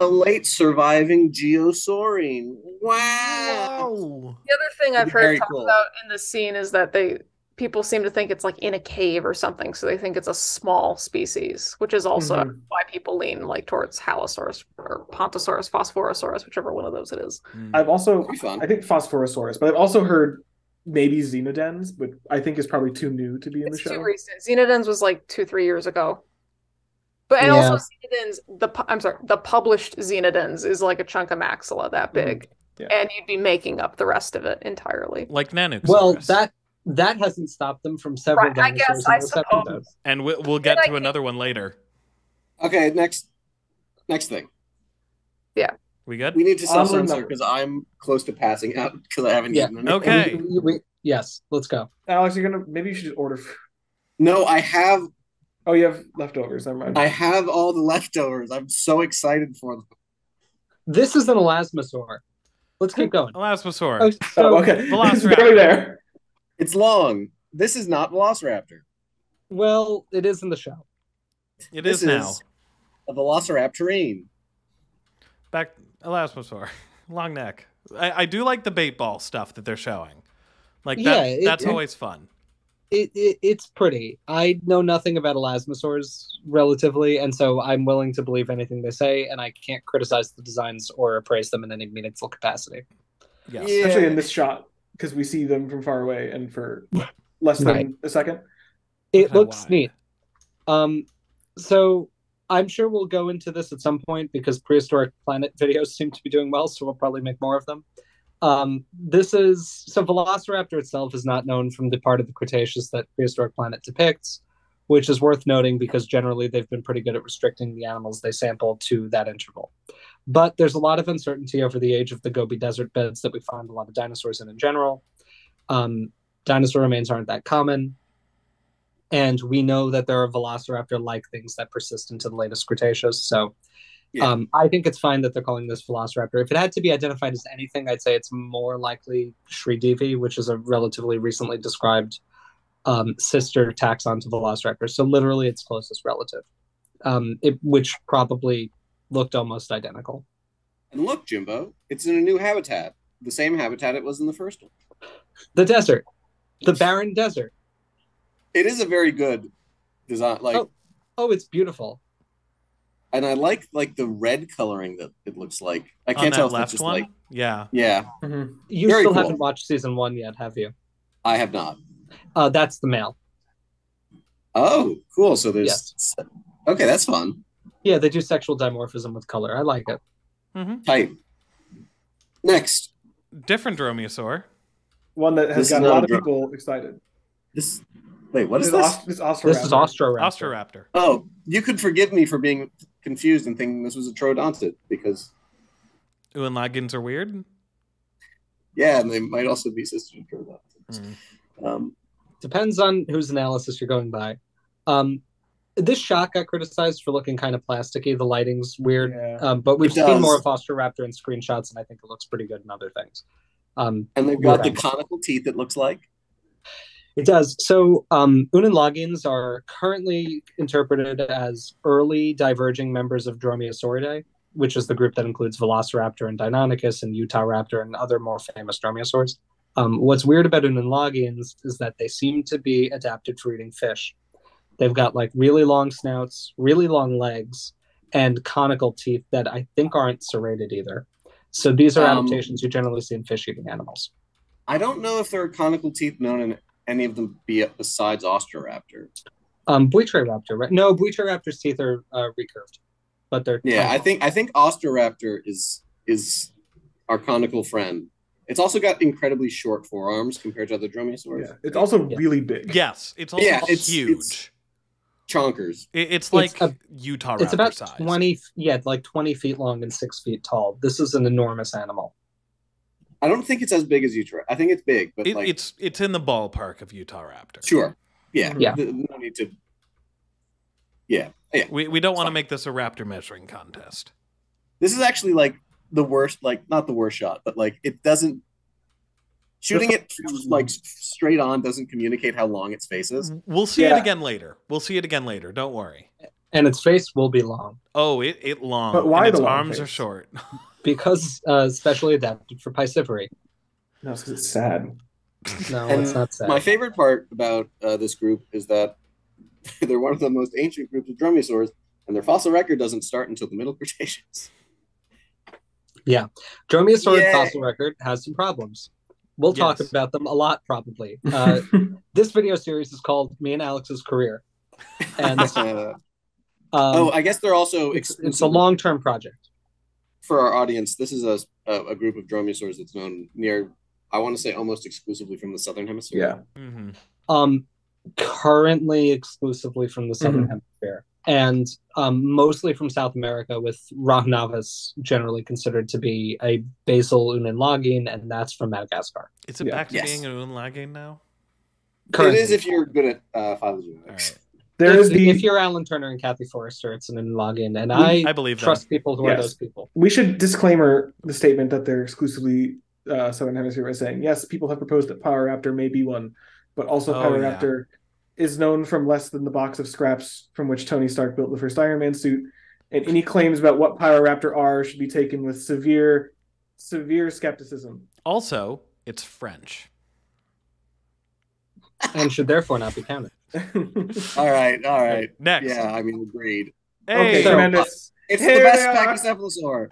A late surviving geosaurine. Wow. The other thing I've heard talked about in the scene is that people seem to think it's like in a cave or something, so they think it's a small species, which is also why people lean like towards Halosaurus or Pontosaurus, Phosphorosaurus, whichever one of those it is. I've also, I think Phosphorosaurus, but I've also heard maybe Xenodens, but I think is probably too new to be in the show. It's too recent. Xenodens was like 2-3 years ago. But and also Xenodens, the published Xenodens is like a chunk of maxilla that big, and you'd be making up the rest of it entirely. Like Nanuqsaurus. Well, that hasn't stopped them from several dinosaurs. I guess, I suppose. And we'll get to another one later. Okay, next thing. Yeah. We good? We need to sell some because I'm close to passing out because I haven't eaten anything. Okay. Yes, let's go. Alex, maybe you should just order food. No, I have. Oh, you have leftovers. Never mind. I have all the leftovers. I'm so excited for them. This is an Elasmosaur. Let's keep going. Elasmosaur. Okay. Velociraptor. There. It's long. This is not Velociraptor. Well, it is in the show. This is a Velociraptorine. Back. Elasmosaur, long neck. I do like the bait ball stuff that they're showing. Like that's always fun. It's pretty. I know nothing about Elasmosaurs relatively, and so I'm willing to believe anything they say, and I can't criticize the designs or appraise them in any meaningful capacity. Yes. Yeah. Especially in this shot, because we see them from far away and for less than a second. It looks neat. So I'm sure we'll go into this at some point because Prehistoric Planet videos seem to be doing well, so we'll probably make more of them. Velociraptor itself is not known from the part of the Cretaceous that Prehistoric Planet depicts, which is worth noting because generally they've been pretty good at restricting the animals they sample to that interval. But there's a lot of uncertainty over the age of the Gobi Desert beds that we find a lot of dinosaurs in general. Dinosaur remains aren't that common. And we know that there are Velociraptor-like things that persist into the latest Cretaceous. So I think it's fine that they're calling this Velociraptor. If it had to be identified as anything, I'd say it's more likely Sridevi, which is a relatively recently described sister taxon to Velociraptor. So literally its closest relative, which probably looked almost identical. And look, Jimbo, it's in a new habitat. The same habitat it was in the first one. The desert. The barren desert. It is a very good design. Like, oh, it's beautiful, and I like the red coloring that it looks like. I can't tell if it's just like You very still cool. haven't watched season 1 yet, have you? I have not. That's the male. Oh, cool. So there's okay, that's fun. Yeah, they do sexual dimorphism with color. I like it. Type. Next, different dromaeosaur. One that has got a lot of people excited. This. Wait, what is this? This is Austroraptor. Austroraptor. Oh, you could forgive me for being confused and thinking this was a troodontid because Uanlagans are weird. Yeah, and they might also be sister troodontids. Depends on whose analysis you're going by. This shot got criticized for looking kind of plasticky. The lighting's weird, but we've seen more of Austroraptor in screenshots, and I think it looks pretty good in other things. And they've got the conical teeth. It looks like. It does. So Unanlagans are currently interpreted as early diverging members of Dromaeosauridae, which is the group that includes Velociraptor and Deinonychus and Utahraptor and other more famous dromaeosaurs. What's weird about Unanlagans is that they seem to be adapted for eating fish. They've got like really long snouts, really long legs, and conical teeth that I think aren't serrated either. So these are adaptations you generally see in fish-eating animals. I don't know if there are conical teeth known in any of them besides Austroraptor. Butyraptor, right? No, Butyraptor's teeth are recurved, but they're I think Austroraptor is our conical friend. It's also got incredibly short forearms compared to other dromaeosaurs. Yeah, it's also really big. Yes, it's also huge. It's, chonkers. It's like Utah raptor size. It's about size. 20, yeah, like 20 feet long and 6 feet tall. This is an enormous animal. I don't think it's as big as Utah. I think it's big, but it's in the ballpark of Utah raptor. Sure. Yeah. Yeah. No need to. Yeah. Yeah. We don't want to make this a raptor measuring contest. This is actually like the worst, like not the worst shot, but like it doesn't. Shooting it like straight on doesn't communicate how long its face is. We'll see it again later. We'll see it again later. Don't worry. And its face will be long. Oh, it long. But why its arms are short? Because specially adapted for piscifery. No, because it's sad. No, it's not sad. My favorite part about this group is that they're one of the most ancient groups of dromaeosaurs, and their fossil record doesn't start until the Middle Cretaceous. Yeah, dromaeosaur fossil record has some problems. We'll talk about them a lot, probably. This video series is called "Me and Alex's Career," and I guess they're also it's a long-term project for our audience. This is a group of dromaeosaurs that's known near, I want to say, almost exclusively from the southern hemisphere. Yeah, currently exclusively from the southern hemisphere, and mostly from South America, with Rhachnavis generally considered to be a basal Unanlagine, and that's from Madagascar. Is it back to being an Unanlagine now? Currently. It is if you're good at phylogenetics. Right. If you're Alan Turner and Kathy Forrester, it's an Unanlagine, and I believe trust them. People who are those people. We should disclaimer the statement that they're exclusively southern hemisphere by saying, yes, people have proposed that Pyroraptor may be one, but also Pyroraptor is known from less than the box of scraps from which Tony Stark built the first Iron Man suit, and any claims about what Pyroraptor are should be taken with severe, severe skepticism. Also, it's French. And should therefore not be counted. All right. Next. Yeah, I mean, agreed. Hey, okay, tremendous. It's the best Pachycephalosaur.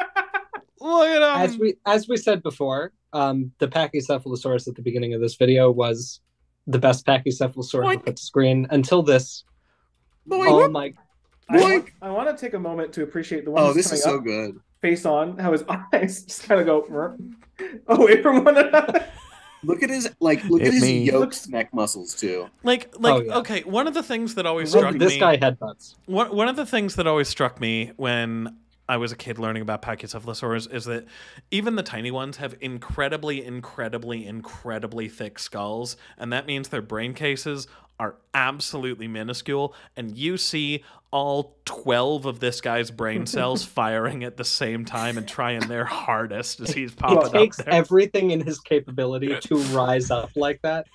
Look at him. As we said before, the Pachycephalosaurus at the beginning of this video was the best Pachycephalosaur to put to screen until this. Boink. Oh my! I want to take a moment to appreciate the one. Oh, this is so good. Face on, how his eyes just kind of go away from one another. Look at his look at his yolks, neck muscles too. Okay, one of the things that always struck me. This guy headbutts. One of the things that always struck me when I was a kid learning about Pachycephalosaurs is that even the tiny ones have incredibly, incredibly, incredibly thick skulls, and that means their brain cases are absolutely minuscule, and you see all 12 of this guy's brain cells firing at the same time and trying their hardest as he's popping up there. It takes everything in his capability to rise up like that,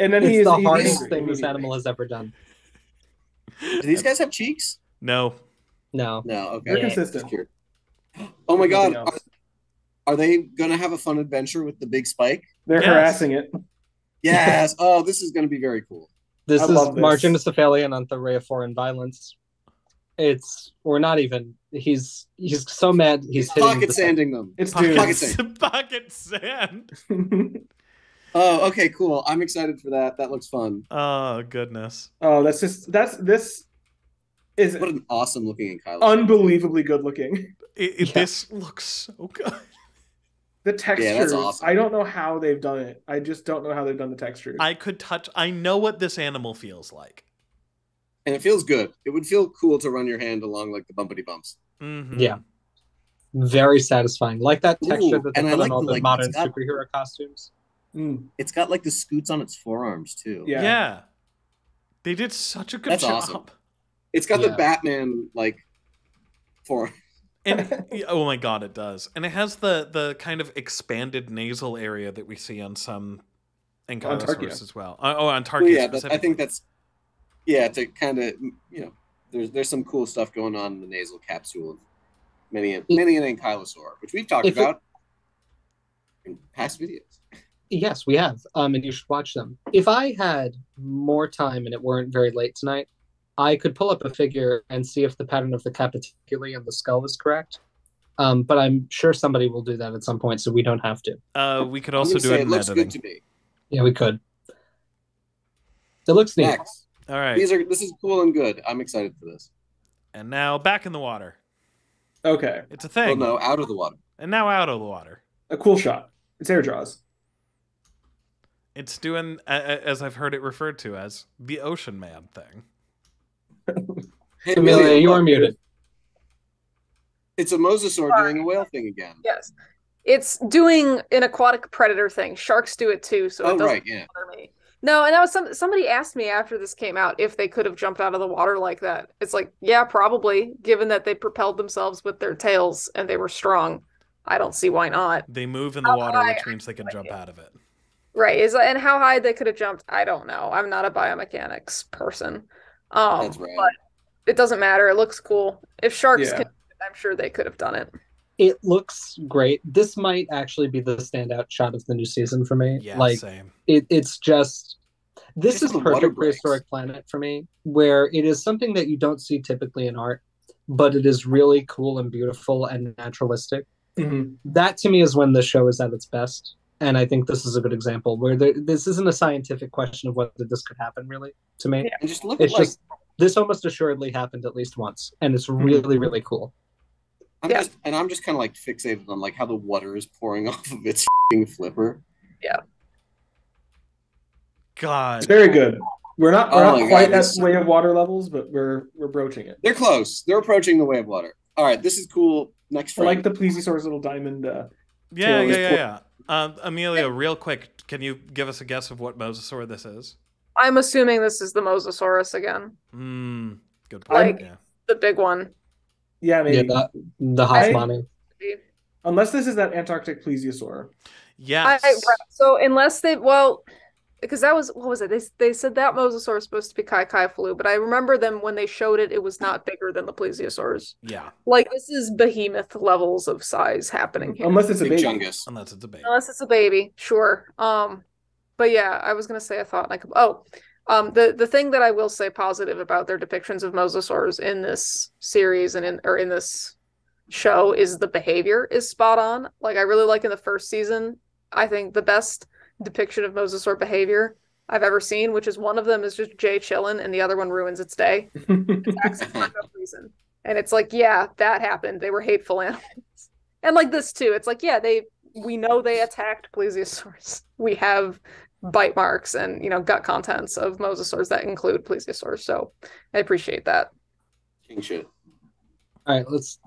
and then it's the hardest thing this animal has ever done. Do these guys have cheeks? No. No. Okay. They're consistent. Oh my God, are they gonna have a fun adventure with the big spike? They're harassing it. Yes. Oh, this is gonna be very cool. This is Marjunicephalian on Thoraeophoran violence. It's or not even. He's so mad. He's pocket sanding them. It's pocket sand. Pocket sand. Oh, okay, cool. I'm excited for that. That looks fun. Oh goodness. Oh, that's this. What an awesome looking Kylo. Unbelievably good looking. This looks so good. The textures. Yeah, that's awesome. I don't know how they've done it. I just don't know how they've done the textures. I know what this animal feels like. And it feels good. It would feel cool to run your hand along like the bumpity bumps. Mm-hmm. Yeah. Very satisfying. Like that texture that they put on all the modern superhero costumes. Mm. It's got like the scoots on its forearms too. Yeah. They did such a good job. Awesome. It's got the Batman form. And oh my God, it does. And it has the kind of expanded nasal area that we see on some Ankylosaurus as well. Oh, on Tarchia. Yeah, but I think that's to kind of there's some cool stuff going on in the nasal capsule of many an Ankylosaur, which we've talked about in past videos. Yes, we have. And you should watch them. If I had more time and it weren't very late tonight, I could pull up a figure and see if the pattern of the capitulae and the skull is correct. But I'm sure somebody will do that at some point, so we don't have to. We could also do it in editing. It looks good to me. Yeah, we could. It looks neat. Next. All right. This is cool and good. I'm excited for this. And now back in the water. Okay. It's a thing. Well, no, out of the water. And now out of the water. A cool shot. It's air draws. It's doing, as I've heard it referred to as, the Ocean Man thing. Hey, Amelia, you are muted. It's a mosasaur doing a whale thing again. Yes. It's doing an aquatic predator thing. Sharks do it too, so it doesn't bother me. No, and that was somebody asked me after this came out if they could have jumped out of the water like that. It's like, yeah, probably, given that they propelled themselves with their tails and they were strong. I don't see why not. They move in the water, which means they can jump out of it. Right. And how high they could have jumped, I don't know. I'm not a biomechanics person. That's right. But it doesn't matter. It looks cool. If sharks can, I'm sure they could have done it. It looks great. This might actually be the standout shot of the new season for me. Yeah, like, same. It's just... This is perfect Prehistoric Planet for me, where it is something that you don't see typically in art, but it is really cool and beautiful and naturalistic. Mm-hmm. That, to me, is when the show is at its best. And I think this is a good example, where this isn't a scientific question of whether this could happen, really, to me. Yeah, it's just this almost assuredly happened at least once, and it's really, really cool. I'm just kind of like fixated on like how the water is pouring off of its flipper. Yeah. God. It's very good. We're not quite at Way of Water levels, but we're broaching it. They're close. They're approaching the Way of Water. All right, this is cool. Next frame. I like the plesiosaur's little diamond. Yeah. Amelia, real quick, can you give us a guess of what mosasaur this is? I'm assuming this is the Mosasaurus again. Good point. Like, the big one. Yeah, maybe. Yeah, the Hasmani. Unless this is that Antarctic plesiosaur. Yes. So unless they... Well, because that was... What was it? They said that mosasaur is supposed to be Kaikaifalu, but I remember them when they showed it, it was not bigger than the plesiosaurs. Yeah. Like, this is behemoth levels of size happening here. Unless it's a baby. Unless it's a baby. Unless it's a baby, sure. But yeah, I was going to say a thought. Like, the thing that I will say positive about their depictions of mosasaurs in this series and in this show is the behavior is spot on. Like, I really like in the first season, I think the best depiction of mosasaur behavior I've ever seen, which is one of them is just Jay chilling and the other one ruins its day. It's actually for no reason. And it's like, yeah, that happened. They were hateful animals. And like this too. It's like, yeah, we know they attacked plesiosaurs. We have bite marks and gut contents of mosasaurs that include plesiosaurs, so I appreciate that. King shit. All right, let's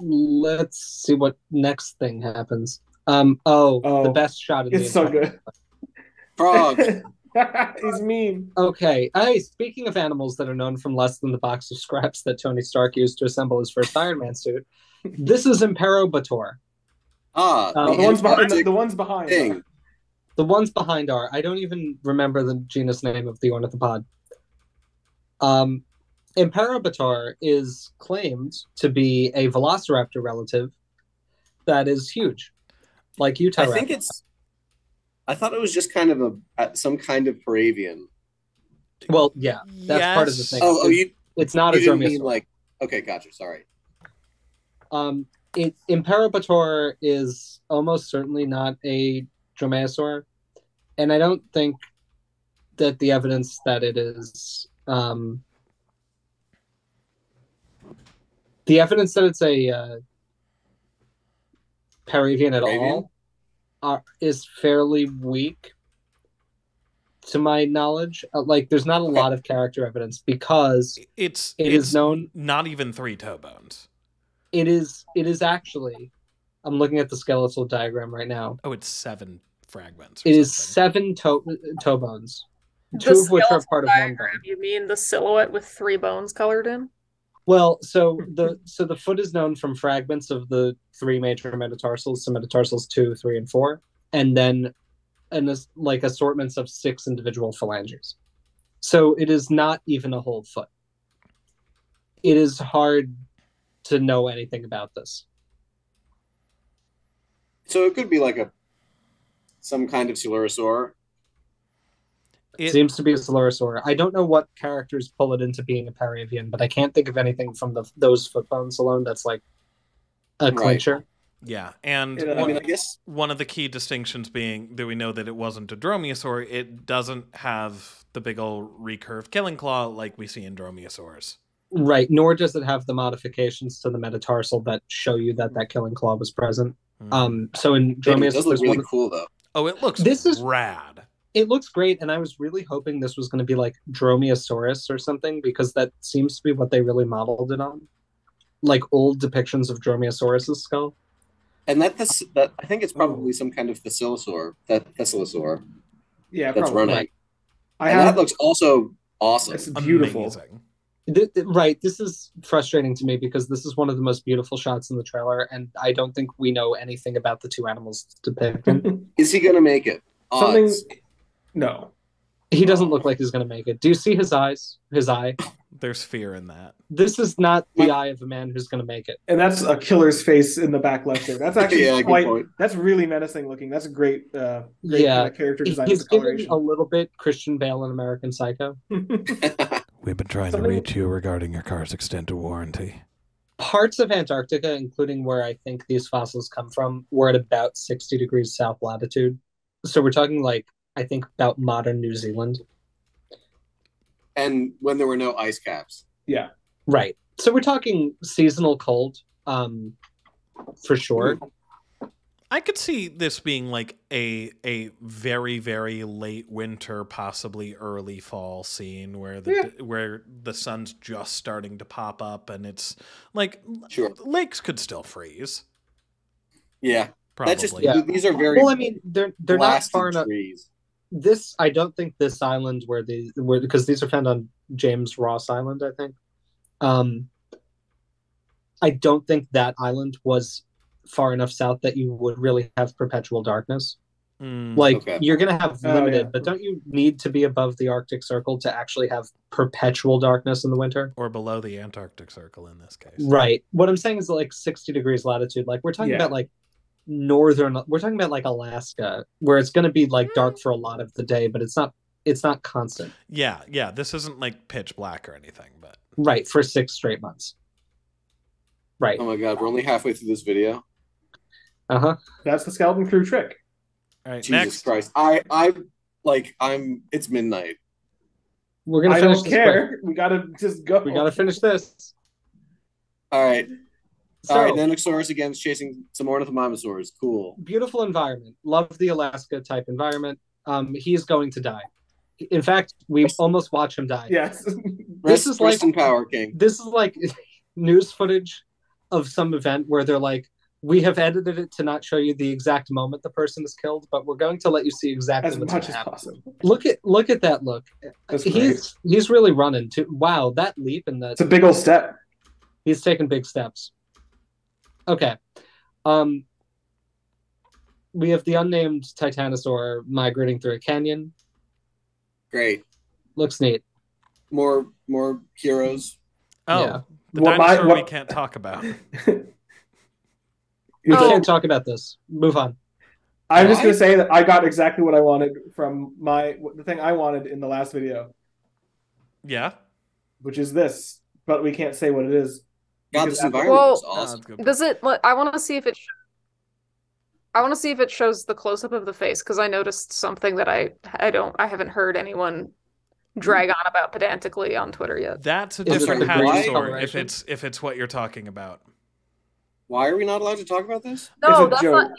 see what next thing happens. The best shot of the it's so good. Frog. He's mean. Okay. Hey, speaking of animals that are known from less than the box of scraps that Tony Stark used to assemble his first Iron Man suit, this is Imperobator. The ones behind. The ones behind are, I don't even remember the genus name of the ornithopod. Imperobator is claimed to be a velociraptor relative that is huge, like Utahraptor. I thought it was just kind of some kind of Paravian. Well, yeah, that's part of the thing. It's not a dromaeosaur. Okay, gotcha, sorry. Imperobator is almost certainly not a dromaeosaur. And I don't think that the evidence that it is... the evidence that it's a Paravian at all is fairly weak, to my knowledge. There's not a lot of character evidence because it is known... Not even 3 toe bones. It is actually... I'm looking at the skeletal diagram right now. Oh, it's 7 fragments. It is 7 toe bones, 2 of which are part of one bone. You mean the silhouette with 3 bones colored in? Well, so the foot is known from fragments of the 3 major metatarsals, so metatarsals 2, 3, and 4, and then assortments of 6 individual phalanges. So it is not even a whole foot. It is hard to know anything about this. So it could be like some kind of Coelurosaur. It seems to be a Coelurosaur. I don't know what characters pull it into being a Paravian, but I can't think of anything from those foot bones alone that's like a clincher. Right. Yeah, and one of the key distinctions being that we know that it wasn't a dromaeosaur. It doesn't have the big old recurved killing claw like we see in dromaeosaurs. Right, nor does it have the modifications to the metatarsal that show you that killing claw was present. So in Dromaeosaur, it does look really cool though. Oh, it looks rad. it looks great, and I was really hoping this was going to be like Dromaeosaurus or something, because that seems to be what they really modeled it on, like old depictions of Dromaeosaurus's skull. And that I think it's probably some kind of Thesilosaur, that Thesilosaur. Yeah, that's probably running. That looks also awesome. It's beautiful. Right. This is frustrating to me because this is one of the most beautiful shots in the trailer, and I don't think we know anything about the two animals depicted. Is he going to make it? No. He doesn't look like he's going to make it. Do you see his eyes? His eye? There's fear in that. This is not the eye of a man who's going to make it. And that's a killer's face in the back left there. That's actually that's really menacing looking. That's a great, great character design. He's giving a little bit Christian Bale in American Psycho. We've been trying to reach you regarding your car's extended warranty. Parts of Antarctica, including where I think these fossils come from, were at about 60 degrees south latitude. So we're talking like, I think, about modern New Zealand. And when there were no ice caps. Yeah. Right. So we're talking seasonal cold, for sure. I could see this being like a very, very late winter, possibly early fall scene where the sun's just starting to pop up, and it's like lakes could still freeze. Yeah. Probably. These are very they're not far enough. This, I don't think this island where because these are found on James Ross Island, I think. I don't think that island was far enough south that you would really have perpetual darkness. You're going to have limited, but don't you need to be above the Arctic Circle to actually have perpetual darkness in the winter? Or below the Antarctic Circle in this case. Right. What I'm saying is like 60 degrees latitude. Like we're talking about like northern, we're talking about like Alaska, where it's going to be like dark for a lot of the day, but it's not constant. Yeah. This isn't like pitch black or anything, but right. For 6 straight months. Right. Oh my God. We're only halfway through this video. Uh-huh. That's the skeleton crew trick. All right. Jesus Christ. I'm it's midnight. We're going to finish this. I don't care. We got to just go. We got to finish this. All right. All right, Nanuqsaurus again is chasing some ornithomimosaurs. Cool. Beautiful environment. Love the Alaska-type environment. He's going to die. In fact, we almost watch him die. Yes. Rest in power, King. This is like news footage of some event where they're like, we have edited it to not show you the exact moment the person is killed, but we're going to let you see exactly what's happening. As much as possible. Look at that look. He's really running too. Wow, that leap and that. It's a big old step. He's taking big steps. Okay. We have the unnamed Titanosaur migrating through a canyon. Great. Looks neat. More heroes. Oh, yeah. The dinosaur we can't talk about. You can't talk about this. Move on. I'm just going to say that I got exactly what I wanted from the thing I wanted in the last video. Yeah. Which is this, but we can't say what it is. God, this environment is awesome. Does it? I want to see if it. I want to see if it shows the close up of the face, because I noticed something that I haven't heard anyone drag on about pedantically on Twitter yet. That's a different Halosaur if it's what you're talking about. Why are we not allowed to talk about this? No, that's not.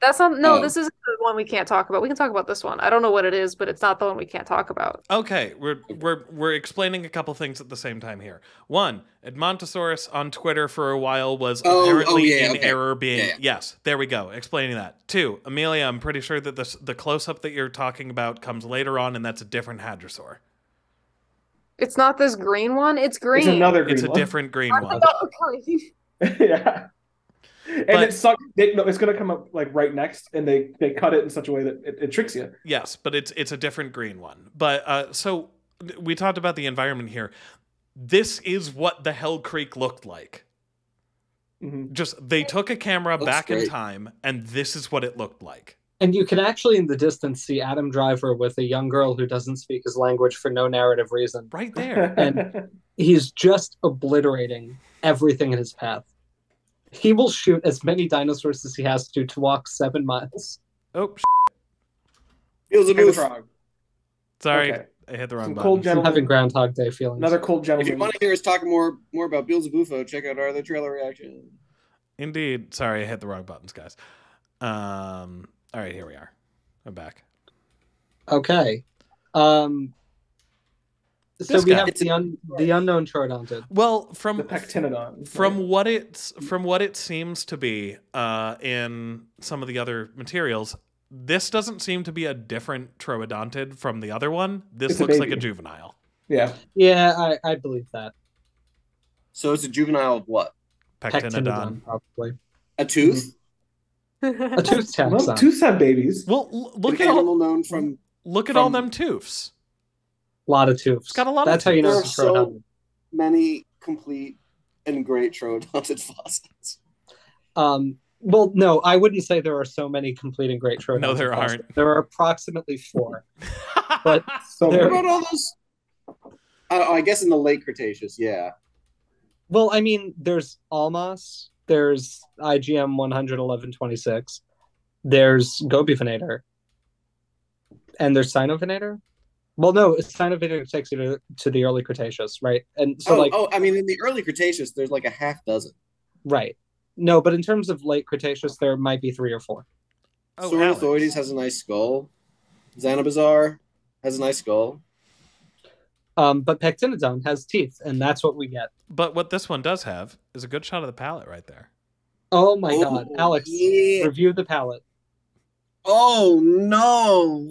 That's not. No, this isn't the one we can't talk about. We can talk about this one. I don't know what it is, but it's not the one we can't talk about. Okay, we're explaining a couple things at the same time here. One, Edmontosaurus on Twitter for a while was error being yes. There we go, explaining that. Two, Amelia, I'm pretty sure that the close up that you're talking about comes later on, and that's a different hadrosaur. It's not this green one. It's green. It's another green. It's a different green one. Yeah. And but, it sucks. It's going to come up like right next, and they cut it in such a way that it tricks you. Yes, but it's a different green one. But so we talked about the environment here. This is what the Hell Creek looked like. Mm-hmm. Just they took a camera back in time, and this is what it looked like. And you can actually, in the distance, see Adam Driver with a young girl who doesn't speak his language for no narrative reason. Right there, and he's just obliterating everything in his path. He will shoot as many dinosaurs as he has to walk 7 miles. Oh, feels a new frog. Sorry, okay. I hit the wrong button. I'm having Groundhog Day feelings. Another cold gentleman. If you want to hear us talk more about Beelzebufo, check out our other trailer reaction. Indeed. Sorry, I hit the wrong buttons, guys. All right, here we are. I'm back. Okay. So we have the unknown troodontid. Well, from the Pactinodon. From what it seems to be in some of the other materials, this doesn't seem to be a different troodontid from the other one. This looks like a juvenile. Yeah. Yeah, I believe that. So it's a juvenile of what? Pactinodon, probably. A tooth? A tooth taxon. Well, tooths have babies. Well, look at all them tooths. A lot of tooths. It's got a lot of tooths. That's how you know it's a troodontid. So many complete and great troodontid fossils. Well, no, I wouldn't say there are so many complete and great troodontid. No, there fossils. Aren't. There are approximately 4. But so what about all those? I guess in the late Cretaceous, yeah. Well, I mean, there's Almas. There's IGM 11126. There's Gobifinator. And there's Cynofinator. Well, no, Cynofinator takes you to the early Cretaceous, right? And so, I mean, in the early Cretaceous, there's like a half dozen. Right. No, but in terms of late Cretaceous, there might be 3 or 4. Oh, Sauronathoides has a nice skull. Xanabazar has a nice skull. But Pectinodon has teeth, and that's what we get. But what this one does have is a good shot of the palate right there. Oh my god. Alex, review the palate. Oh no!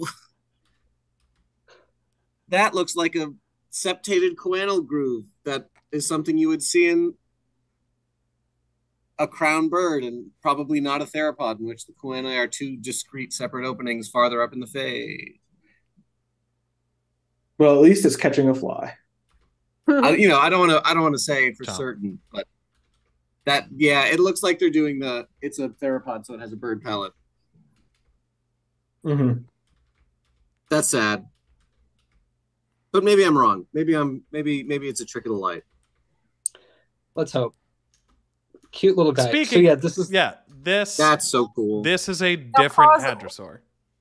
That looks like a septated coanal groove. That is something you would see in a crown bird, and probably not a theropod, in which the coanae are 2 discrete separate openings farther up in the face. Well, at least it's catching a fly. I don't want to say for certain, but that, yeah, it looks like they're doing the. It's a theropod, so it has a bird palate. Mm-hmm. That's sad. But maybe I'm wrong. Maybe it's a trick of the light. Let's hope. Cute little guy. Speaking, so yeah, this. That's so cool. This is a different hadrosaur.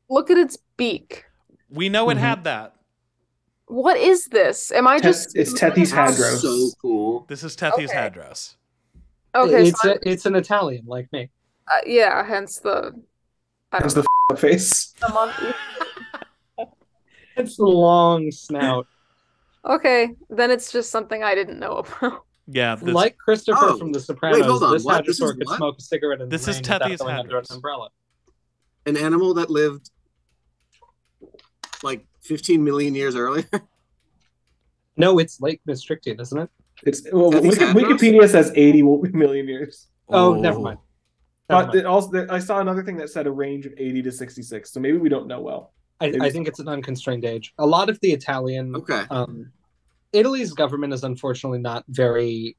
Look at its beak. We know it had that. What is this? Am I just? It's Tethys Hadros. So cool. This is Tethys Hadros. Okay, it's an Italian like me. Yeah, hence the. Hence the face. It's the long snout. Okay, then it's just something I didn't know about. Yeah, this... like Christopher from The Sopranos, this hadrosaur could smoke a cigarette in the rain without going under an umbrella. An animal that lived like 15 million years earlier. No, it's late Maastrichtian, isn't it? It's Wikipedia says 80 million years. Oh, never mind. But it also, I saw another thing that said a range of 80 to 66, so maybe we don't know well. I think it's an unconstrained age. A lot of the Italian... Okay. Italy's government is unfortunately not very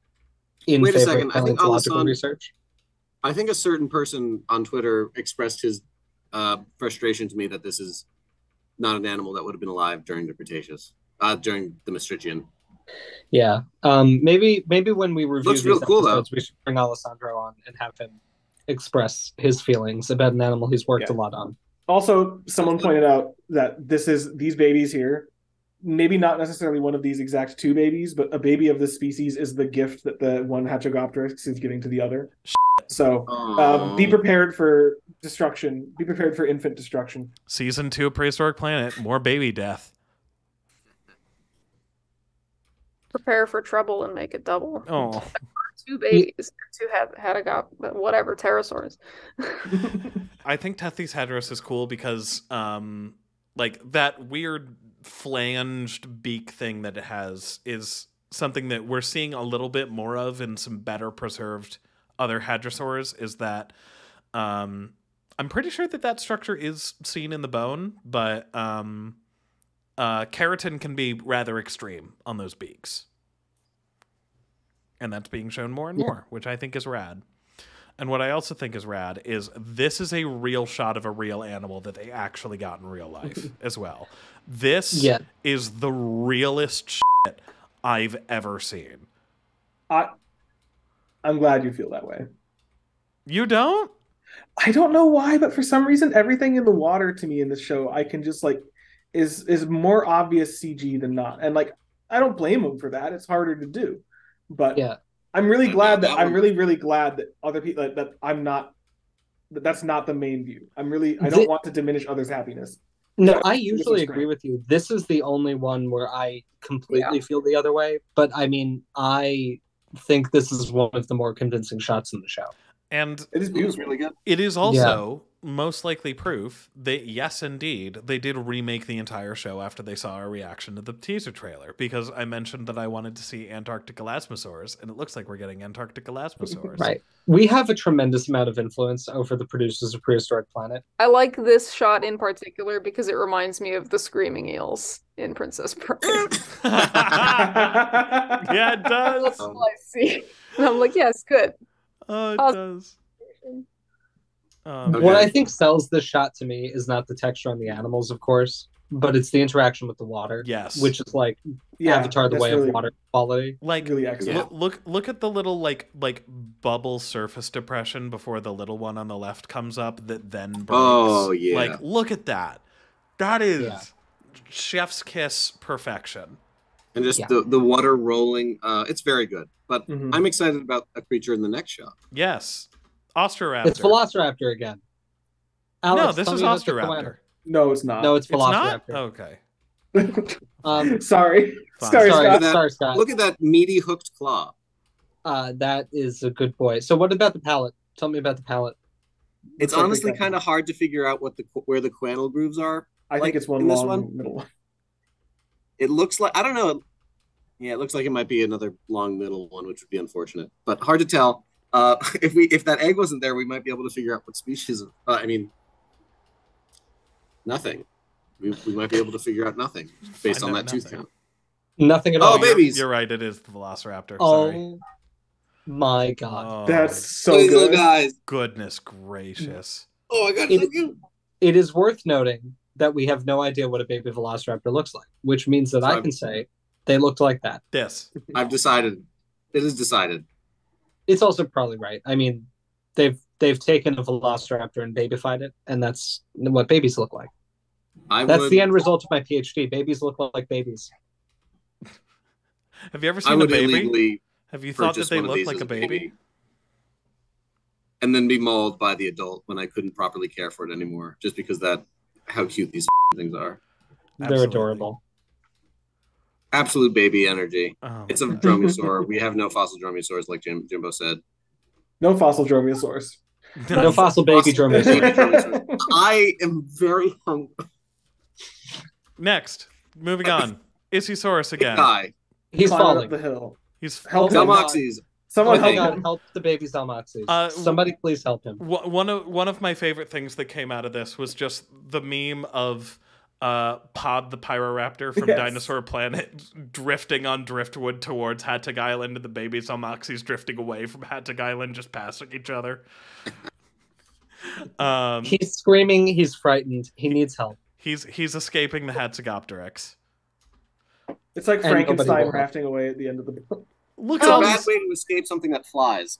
in favor of paleontological research. I think a certain person on Twitter expressed his frustration to me that this is not an animal that would have been alive during the Cretaceous, during the Maastrichtian. Yeah, maybe when we review these episodes, we should bring Alessandro on and have him express his feelings about an animal he's worked a lot on. Also, someone pointed out that these babies here, maybe not necessarily one of these exact 2 babies, but a baby of this species is the gift that the one Hatzegopteryx is giving to the other. So be prepared for destruction. Be prepared for infant destruction. Season 2 of Prehistoric Planet. More baby death. Prepare for trouble and make it double. Oh, 2 babies. 2 pterosaurs. I think Tethys Hadros is cool because like that weird flanged beak thing that it has is something that we're seeing a little bit more of in some better preserved other hadrosaurs, is that I'm pretty sure that structure is seen in the bone, but keratin can be rather extreme on those beaks. And that's being shown more and more, which I think is rad. And what I also think is rad is this is a real shot of a real animal that they actually got in real life as well. This is the realest shit I've ever seen. I'm glad you feel that way. You don't? I don't know why, but for some reason, everything in the water to me in this show, I can just like, is more obvious CG than not. And like, I don't blame them for that. It's harder to do. But I'm really glad that I'm really, really glad that other people that I'm not, that's not the main view. I don't want to diminish others' happiness. No, I usually agree with you. This is the only one where I completely feel the other way. But I mean, I think this is one of the more convincing shots in the show. And it was really good. It is also most likely proof that, yes, indeed, they did remake the entire show after they saw our reaction to the teaser trailer. Because I mentioned that I wanted to see Antarctic Elasmosaurs, and it looks like we're getting Antarctic Elasmosaurs. Right. We have a tremendous amount of influence over the producers of Prehistoric Planet. I like this shot in particular because it reminds me of the screaming eels in Princess Bride. Yeah, it does. That's all I see. And I'm like, yes, good. Oh, it does. Okay. What I think sells this shot to me is not the texture on the animals, of course, but it's the interaction with the water. Yes, which is like Avatar: The Way of Water quality. Like, really excellent. Look at the little like bubble surface depression before the little one on the left comes up that then breaks. Oh yeah, like look at that. That is chef's kiss perfection. And just the water rolling, it's very good. But I'm excited about a creature in the next shot. Yes. Ostroraptor. It's Velociraptor again. Alex, no, this is Ostroraptor. No, it's not. No, it's Velociraptor. It's not? Okay. Sorry, Scott. Look at that meaty hooked claw. That is a good boy. So what about the palate? Tell me about the palate. It's honestly kind of hard to figure out where the choanal grooves are. I think it's one long middle one. It looks like, I don't know. Yeah, it looks like it might be another long middle one, which would be unfortunate, but hard to tell. If that egg wasn't there, we might be able to figure out what species. Nothing. We might be able to figure out nothing based on that tooth count. Nothing at all. Oh, babies! You're right. It is the Velociraptor. Oh my God, that's so good, guys! Goodness gracious! Oh my God, it is worth noting that we have no idea what a baby Velociraptor looks like, which means that I can say they looked like that. Yes. I've decided. It is decided. It's also probably right. I mean, they've taken a Velociraptor and babyfied it, and that's what babies look like. That's the end result of my PhD. Babies look like babies. Have you ever seen a baby? Have you thought that they look like a baby? And then be mauled by the adult when I couldn't properly care for it anymore, just because how cute these things are. Absolutely. They're adorable. Absolute baby energy. Oh, it's a dromaeosaur. We have no fossil dromaeosaurs, like Jimbo said. No fossil dromaeosaurs. No fossil baby dromaeosaurs. I am very hungry. Next, moving on. Isisaurus again. He's falling up the hill. He's falling. Dalmoxys. Someone help the baby Dalmoxys. Somebody please help him. One of my favorite things that came out of this was just the meme of Pod the Pyroraptor from Dinosaur Planet drifting on driftwood towards Hattag Island, and the baby Dalmoxys drifting away from Hattag Island, just passing each other. He's screaming. He's frightened. He needs help. He's escaping the Hatzegopteryx. It's like Frankenstein rafting away at the end of the book. Look, it's a bad way to escape something that flies.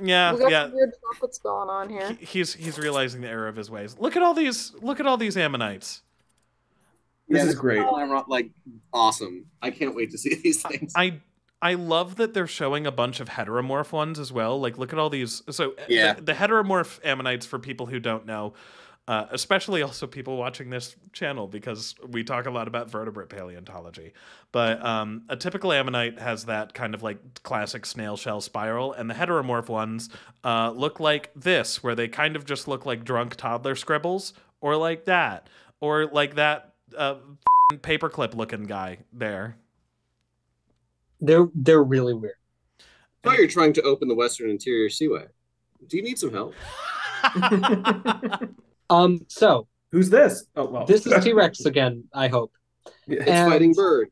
Yeah, some weird stuff that's going on here. He's realizing the error of his ways. Look at all these ammonites. This is great. Awesome. I can't wait to see these things. I love that they're showing a bunch of heteromorph ones as well. Like, look at all these. So the heteromorph ammonites, for people who don't know, especially also people watching this channel, because we talk a lot about vertebrate paleontology, but a typical ammonite has that kind of like classic snail shell spiral, and the heteromorph ones look like this, where they kind of just look like drunk toddler scribbles, or like that, paperclip looking guy there. They're really weird. I thought you were trying to open the Western Interior Seaway. Do you need some help? So who's this? Oh well, this is T-Rex again. I hope it's Fighting Bird.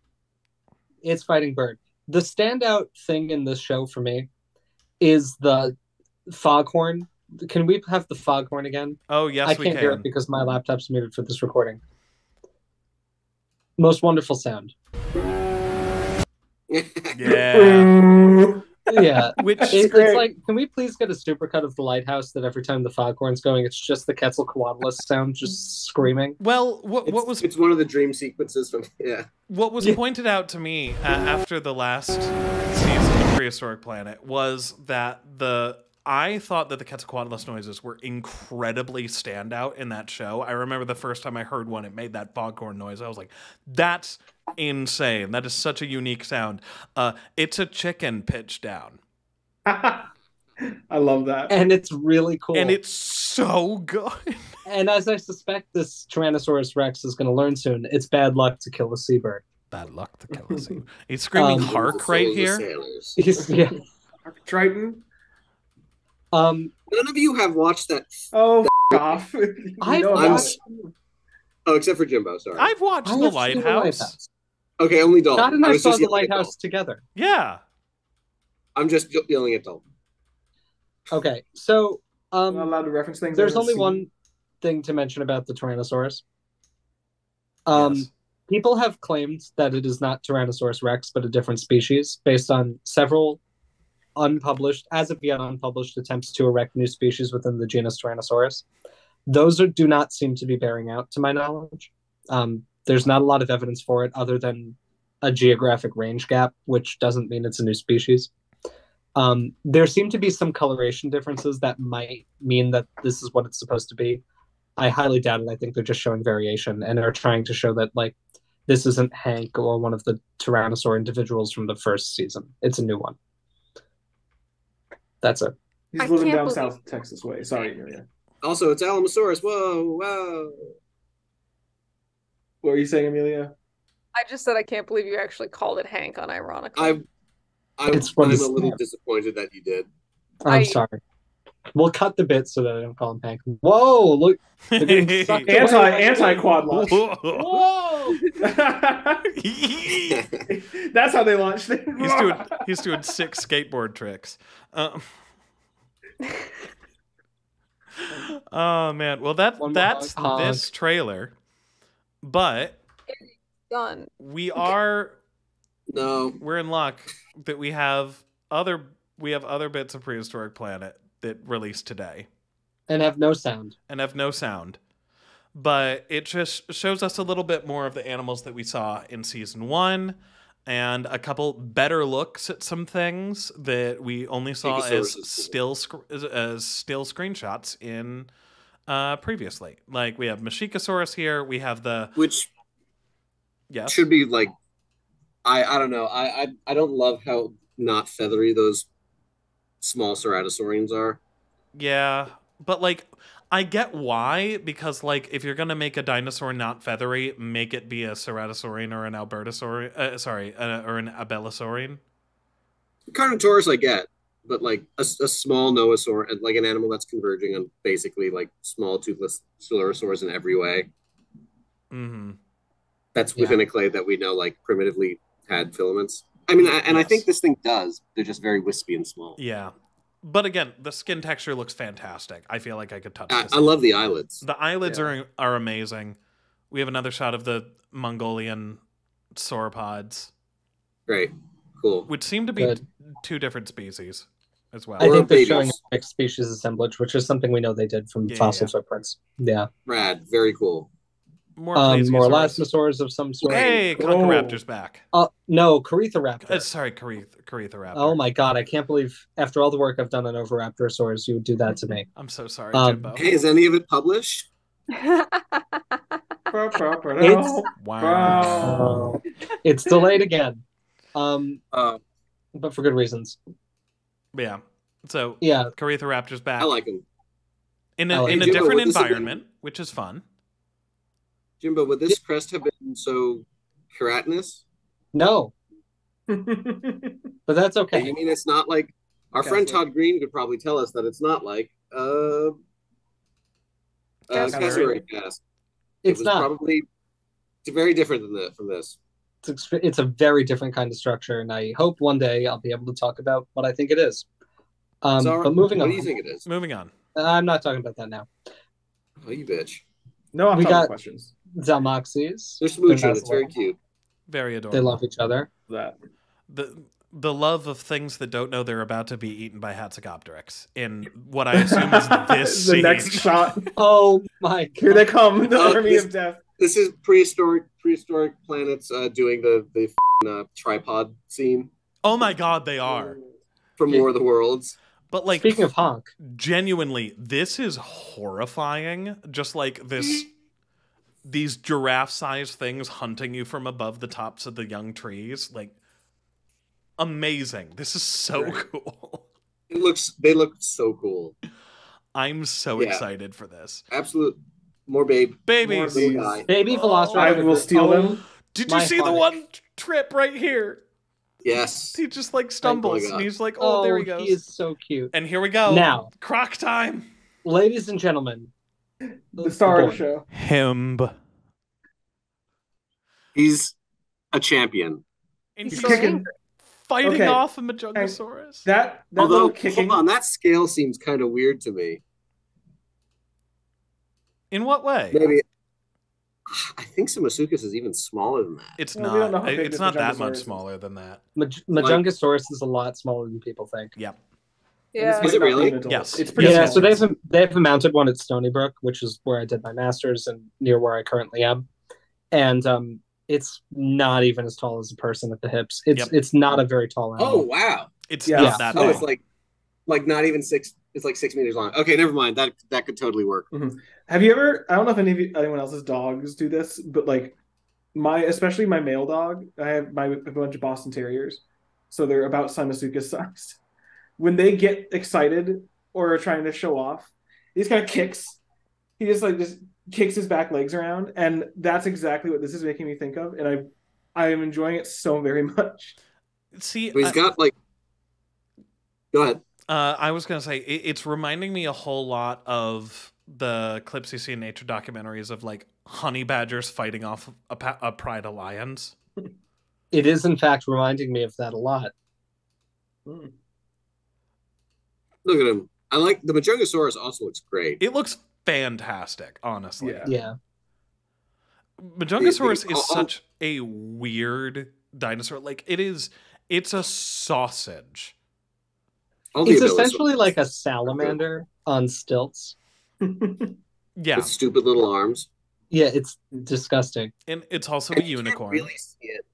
It's Fighting Bird. The standout thing in this show for me is the foghorn. Can we have the foghorn again? Oh yes, I can't hear it because my laptop's muted for this recording. Most wonderful sound. Yeah. Yeah, which it's like, can we please get a supercut of the lighthouse that every time the foghorn's going, it's just the Quetzalcoatlus sound just screaming? Well, it's one of the dream sequences from what was pointed out to me after the last season of Prehistoric Planet was that the I thought that the Quetzalcoatlus noises were incredibly standout in that show. I remember the first time I heard one, it made that foghorn noise. I was like, that's insane. That is such a unique sound. It's a chicken pitched down. I love that. And it's really cool. And it's so good. And as I suspect this Tyrannosaurus Rex is going to learn soon, it's bad luck to kill a seabird. Bad luck to kill a seabird. He's screaming hark right here. He's, yeah. Hark Triton. None of you have watched that. Oh, that off. Oh, except for Jimbo, sorry. I've watched The Lighthouse. Okay, only Dalton. Scott and I saw The Lighthouse together. Yeah. I'm just yelling at Dalton. Okay, so... I'm allowed to reference things. There's only one thing to mention about the Tyrannosaurus. Yes. People have claimed that it is not Tyrannosaurus rex, but a different species, based on several... as of yet unpublished attempts to erect new species within the genus Tyrannosaurus. Those do not seem to be bearing out, to my knowledge. There's not a lot of evidence for it other than a geographic range gap, which doesn't mean it's a new species. There seem to be some coloration differences that might mean that this is what it's supposed to be. I highly doubt it. I think they're just showing variation and are trying to show that, like, this isn't Hank or one of the Tyrannosaur individuals from the first season. It's a new one. That's it. He's living down South Texas way. Sorry, Amelia. Also, it's Alamosaurus. Whoa, whoa. What were you saying, Amelia? I just said I can't believe you actually called it Hank unironically. I'm a little disappointed that you did. I'm sorry. We'll cut the bit so that I don't call him Hank. Whoa, look. Anti-quad launch. Whoa. That's how they launch things. He's doing 6 skateboard tricks. Oh, man. Well, that's this trailer. But it's done. We're in luck that we have other bits of Prehistoric Planet that released today and have no sound, but it just shows us a little bit more of the animals that we saw in season 1 and a couple better looks at some things that we only saw as still screenshots in previously. Like, we have Majungasaurus here, we have the should be like, I don't know, I don't love how not feathery those small ceratosaurians are. Yeah, but like, I get why, because like, if you're gonna make a dinosaur not feathery, make it be a ceratosaurian or an albertosaurian, or an abelisaurian. Carnotaurus I get, but like a small noasaur, like an animal that's converging on basically like small toothless coelurosaurs in every way. Mm-hmm. That's within a clade that we know like primitively had filaments. I mean, and yes. I think this thing does. They're just very wispy and small. Yeah. But again, the skin texture looks fantastic. I feel like I could touch this. I love the eyelids. The eyelids are amazing. We have another shot of the Mongolian sauropods. Great. Cool. Which seem to be two different species as well. I think they're showing a mixed species assemblage, which is something we know they did from fossil footprints. Yeah. Rad. Very cool. More Elasmosaurs of some sort. Hey, Conchoraptor's back. No, Carithoraptor. Sorry, Carithoraptor. Oh my god, I can't believe after all the work I've done on Oviraptorosaurs, you would do that to me. I'm so sorry, Jimbo. Hey, is any of it published? Wow. It's delayed again. But for good reasons. Yeah. So, Carithoraptor's back. I like him. In a different environment, which is fun. Jimbo, would this crest have been so keratinous? No. But that's okay. I mean, it's not like... Our friend Todd Green could probably tell us that it's not like... Cassowary cast. It's not. Probably, it's very different than that from this. It's a very different kind of structure, and I hope one day I'll be able to talk about what I think it is. But moving on. What do you think it is? Moving on. I'm not talking about that now. Oh, you bitch. No, I'm talking questions. Zalmoxes. They're smooching. It's very cute. Very adorable. They love each other. The love of things that don't know they're about to be eaten by Hatzegopteryx in what I assume is this the scene. Next shot. Oh my god. Here they come. The army of death. This is prehistoric planets doing the tripod scene. Oh my god, they are. From War of the Worlds. But like, speaking of honk, genuinely, this is horrifying. Just like this, these giraffe-sized things hunting you from above the tops of the young trees. Like, amazing. This is so cool. It looks, they look so cool. I'm so excited for this. Absolute. More babies. More baby velociraptor. I will steal them. Did you see the one trip right here? Yes. He just like stumbles and he's like, oh, there he goes. He is so cute. And here we go. Now. Croc time. Ladies and gentlemen. The star of the show. Him. He's a champion. And he's kicking. Fighting off a Majungasaurus. That although, little kicking. Hold on, that scale seems kind of weird to me. In what way? Maybe. I think Samasuchus is even smaller than that. It's not. It's not that much smaller than that. Majungasaurus is a lot smaller than people think. Yep. Yeah. Is it really? Yes. It's pretty small. So they have a mounted one at Stony Brook, which is where I did my master's and near where I currently am. And it's not even as tall as a person at the hips. It's not a very tall animal. Oh wow! It's not that tall. Oh, it's like not even 6. It's like 6 meters long. Okay, never mind. That could totally work. Mm-hmm. Have you ever? I don't know if anyone else's dogs do this, but like especially my male dog. I have a bunch of Boston Terriers, so they're about Samasuchus sized. When they get excited or are trying to show off, he just kind of kicks. He just kicks his back legs around, and that's exactly what this is making me think of. And I am enjoying it so very much. See, he's got like. Go ahead. I was going to say, it's reminding me a whole lot of the clips you see in nature documentaries of, like, honey badgers fighting off a pride of lions. It is, in fact, reminding me of that a lot. Mm. Look at him. I like... The Majungasaurus also looks great. It looks fantastic, honestly. Yeah. Majungasaurus is such a weird dinosaur. Like, it is... It's a sausage. It's essentially like a salamander on stilts. Yeah. With stupid little arms. Yeah, it's disgusting. And it's also a unicorn. I can't really see it.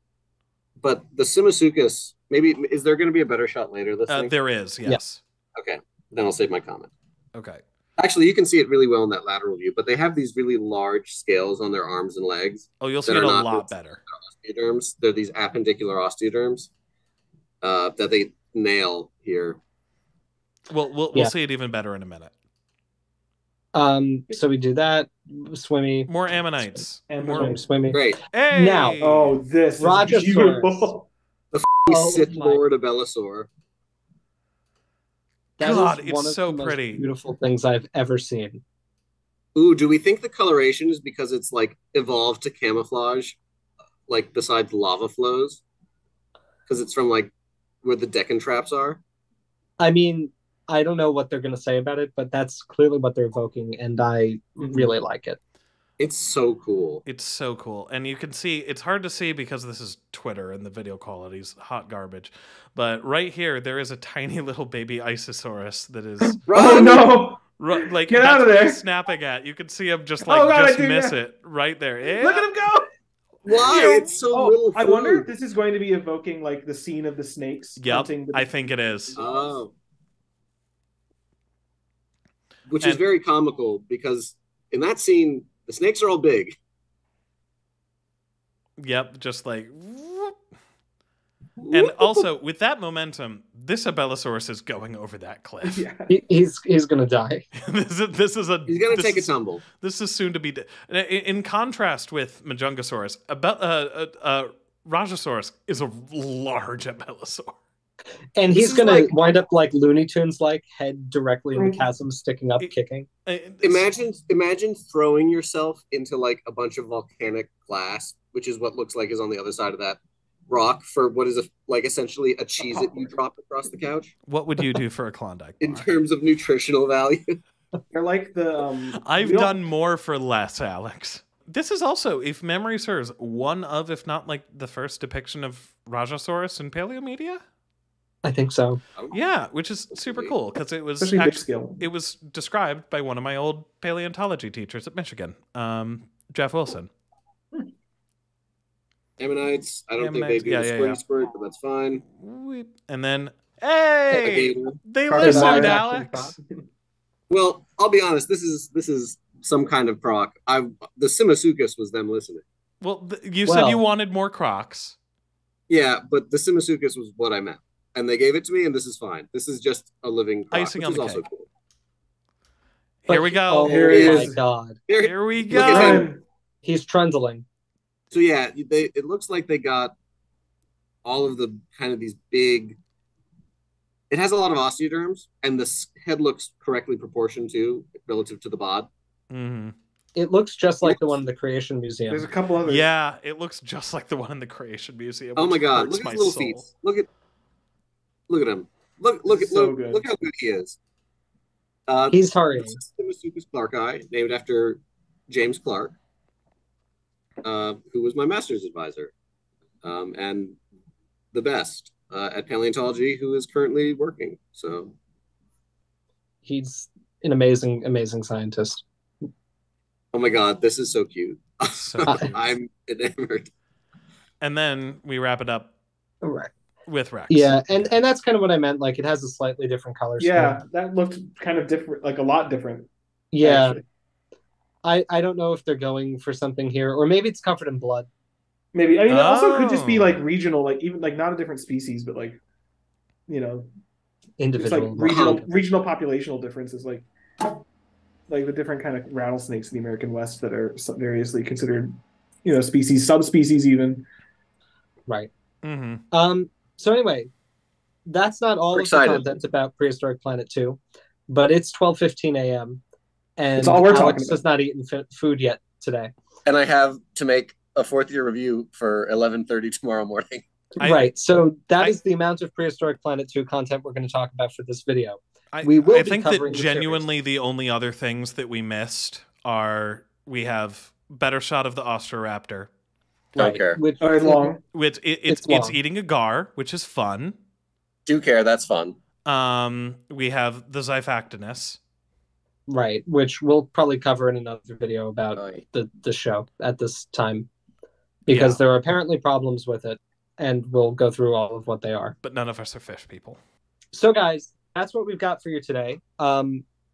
But the Samasuchus, maybe, is there going to be a better shot later? This thing? There is, yes. Yeah. Okay, then I'll save my comment. Okay. Actually, you can see it really well in that lateral view, but they have these really large scales on their arms and legs. Oh, you'll see it a lot better. They're these appendicular osteoderms that they nail here. Well, we'll see it even better in a minute. So we do that. Swimmy. More ammonites. More swimmy. Great. Hey! Now, this Rajasaurus. Is beautiful. The Sith Lord Abelisaur. God, it's so pretty. Beautiful things I've ever seen. Ooh, do we think the coloration is because it's like evolved to camouflage, like besides lava flows, because it's from like where the Deccan traps are? I mean. I don't know what they're going to say about it, but that's clearly what they're evoking, and I really like it. It's so cool. It's so cool. And you can see, it's hard to see because this is Twitter and the video quality's hot garbage. But right here, there is a tiny little baby Isisaurus that is... Oh, no! Like, get out of there! Snapping at. You can see him just like, just miss it right there. Yeah. Look at him go! Why? Yeah. It's so little food. I wonder if this is going to be evoking like the scene of the snakes. Yep, I think it is. Oh. Which is very comical because in that scene, the snakes are all big. Yep, just like... Whoop. And also, with that momentum, this Abelisaurus is going over that cliff. Yeah. He's going to die. He's going to take a tumble. This is soon to be... In contrast with Majungasaurus, Rajasaurus is a large Abelisaur. And he's going to wind up like Looney Tunes, like head directly in the chasm, sticking up, kicking. Imagine throwing yourself into like a bunch of volcanic glass, which is what looks like is on the other side of that rock for what is like essentially a cheese that you dropped across the couch. What would you do for a Klondike? In terms of nutritional value, they're like the. I've done more for less, Alex. This is also, if memory serves, one of, if not like the first depiction of Rajasaurus in paleomedia. I think so. Yeah, which is super cool because it was described by one of my old paleontology teachers at Michigan, Jeff Wilson. Ammonites. I don't think they do the spring spurt, but that's fine. And then Hey, they listened, Alex. Well, I'll be honest. This is some kind of croc. The Simasuchus was them listening. Well, you said you wanted more crocs. Yeah, but the Simasuchus was what I meant, and they gave it to me, and this is fine. This is just a living croc, icing which on is the also cake. Cool. Here we go. Oh, here he is. My God. Here we go. He's trundling. So yeah, it looks like they got all of the kind of these big. It has a lot of osteoderms, and the head looks correctly proportioned too, relative to the bod. Mm-hmm. It looks just like the one in the Creation Museum. There's a couple others. Yeah, it looks just like the one in the Creation Museum. Oh my God! Look at his little feet. Look at him. Look how good he is. He's hurrying. Simasuchus clarki, named after James Clark, who was my master's advisor, and the best at paleontology, who is currently working. So he's an amazing, amazing scientist. Oh my God, this is so cute. So cute. I'm enamored. And then we wrap it up. All right. With Rex. Yeah, and that's kind of what I meant. Like, it has a slightly different color scheme. Yeah, that looked kind of different, like a lot different. Yeah. Actually. I don't know if they're going for something here, or maybe it's covered in blood. Maybe. I mean, it also could just be like regional, like even like not a different species, but like, you know, individual, like regional populational differences, like the different kind of rattlesnakes in the American West that are variously considered, you know, species, subspecies even. Right. Mm-hmm. So anyway, that's not all of the content about Prehistoric Planet 2, but it's 12:15 a.m. and it's all we're talking about. Has not eaten food yet today. And I have to make a fourth-year review for 11:30 tomorrow morning. Right, so that is the amount of Prehistoric Planet 2 content we're going to talk about for this video. I think that genuinely the only other things that we missed are we have better shot of the Ostroraptor. Don't care. It's eating a gar, which is fun. Do care, that's fun. We have the Xiphactinus. Right, which we'll probably cover in another video about the show at this time. Because there are apparently problems with it, and we'll go through all of what they are. But none of us are fish people. So guys, that's what we've got for you today.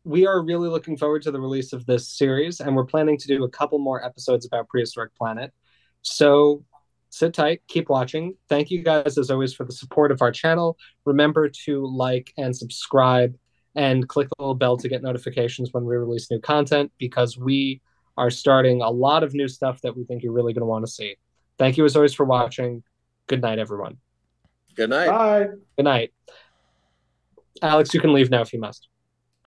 We are really looking forward to the release of this series, and we're planning to do a couple more episodes about Prehistoric Planet. So sit tight, keep watching. Thank you guys, as always, for the support of our channel. Remember to like and subscribe and click the little bell to get notifications when we release new content, because we are starting a lot of new stuff that we think you're really going to want to see. Thank you, as always, for watching. Good night, everyone. Good night. Bye. Good night. Alex, you can leave now if you must.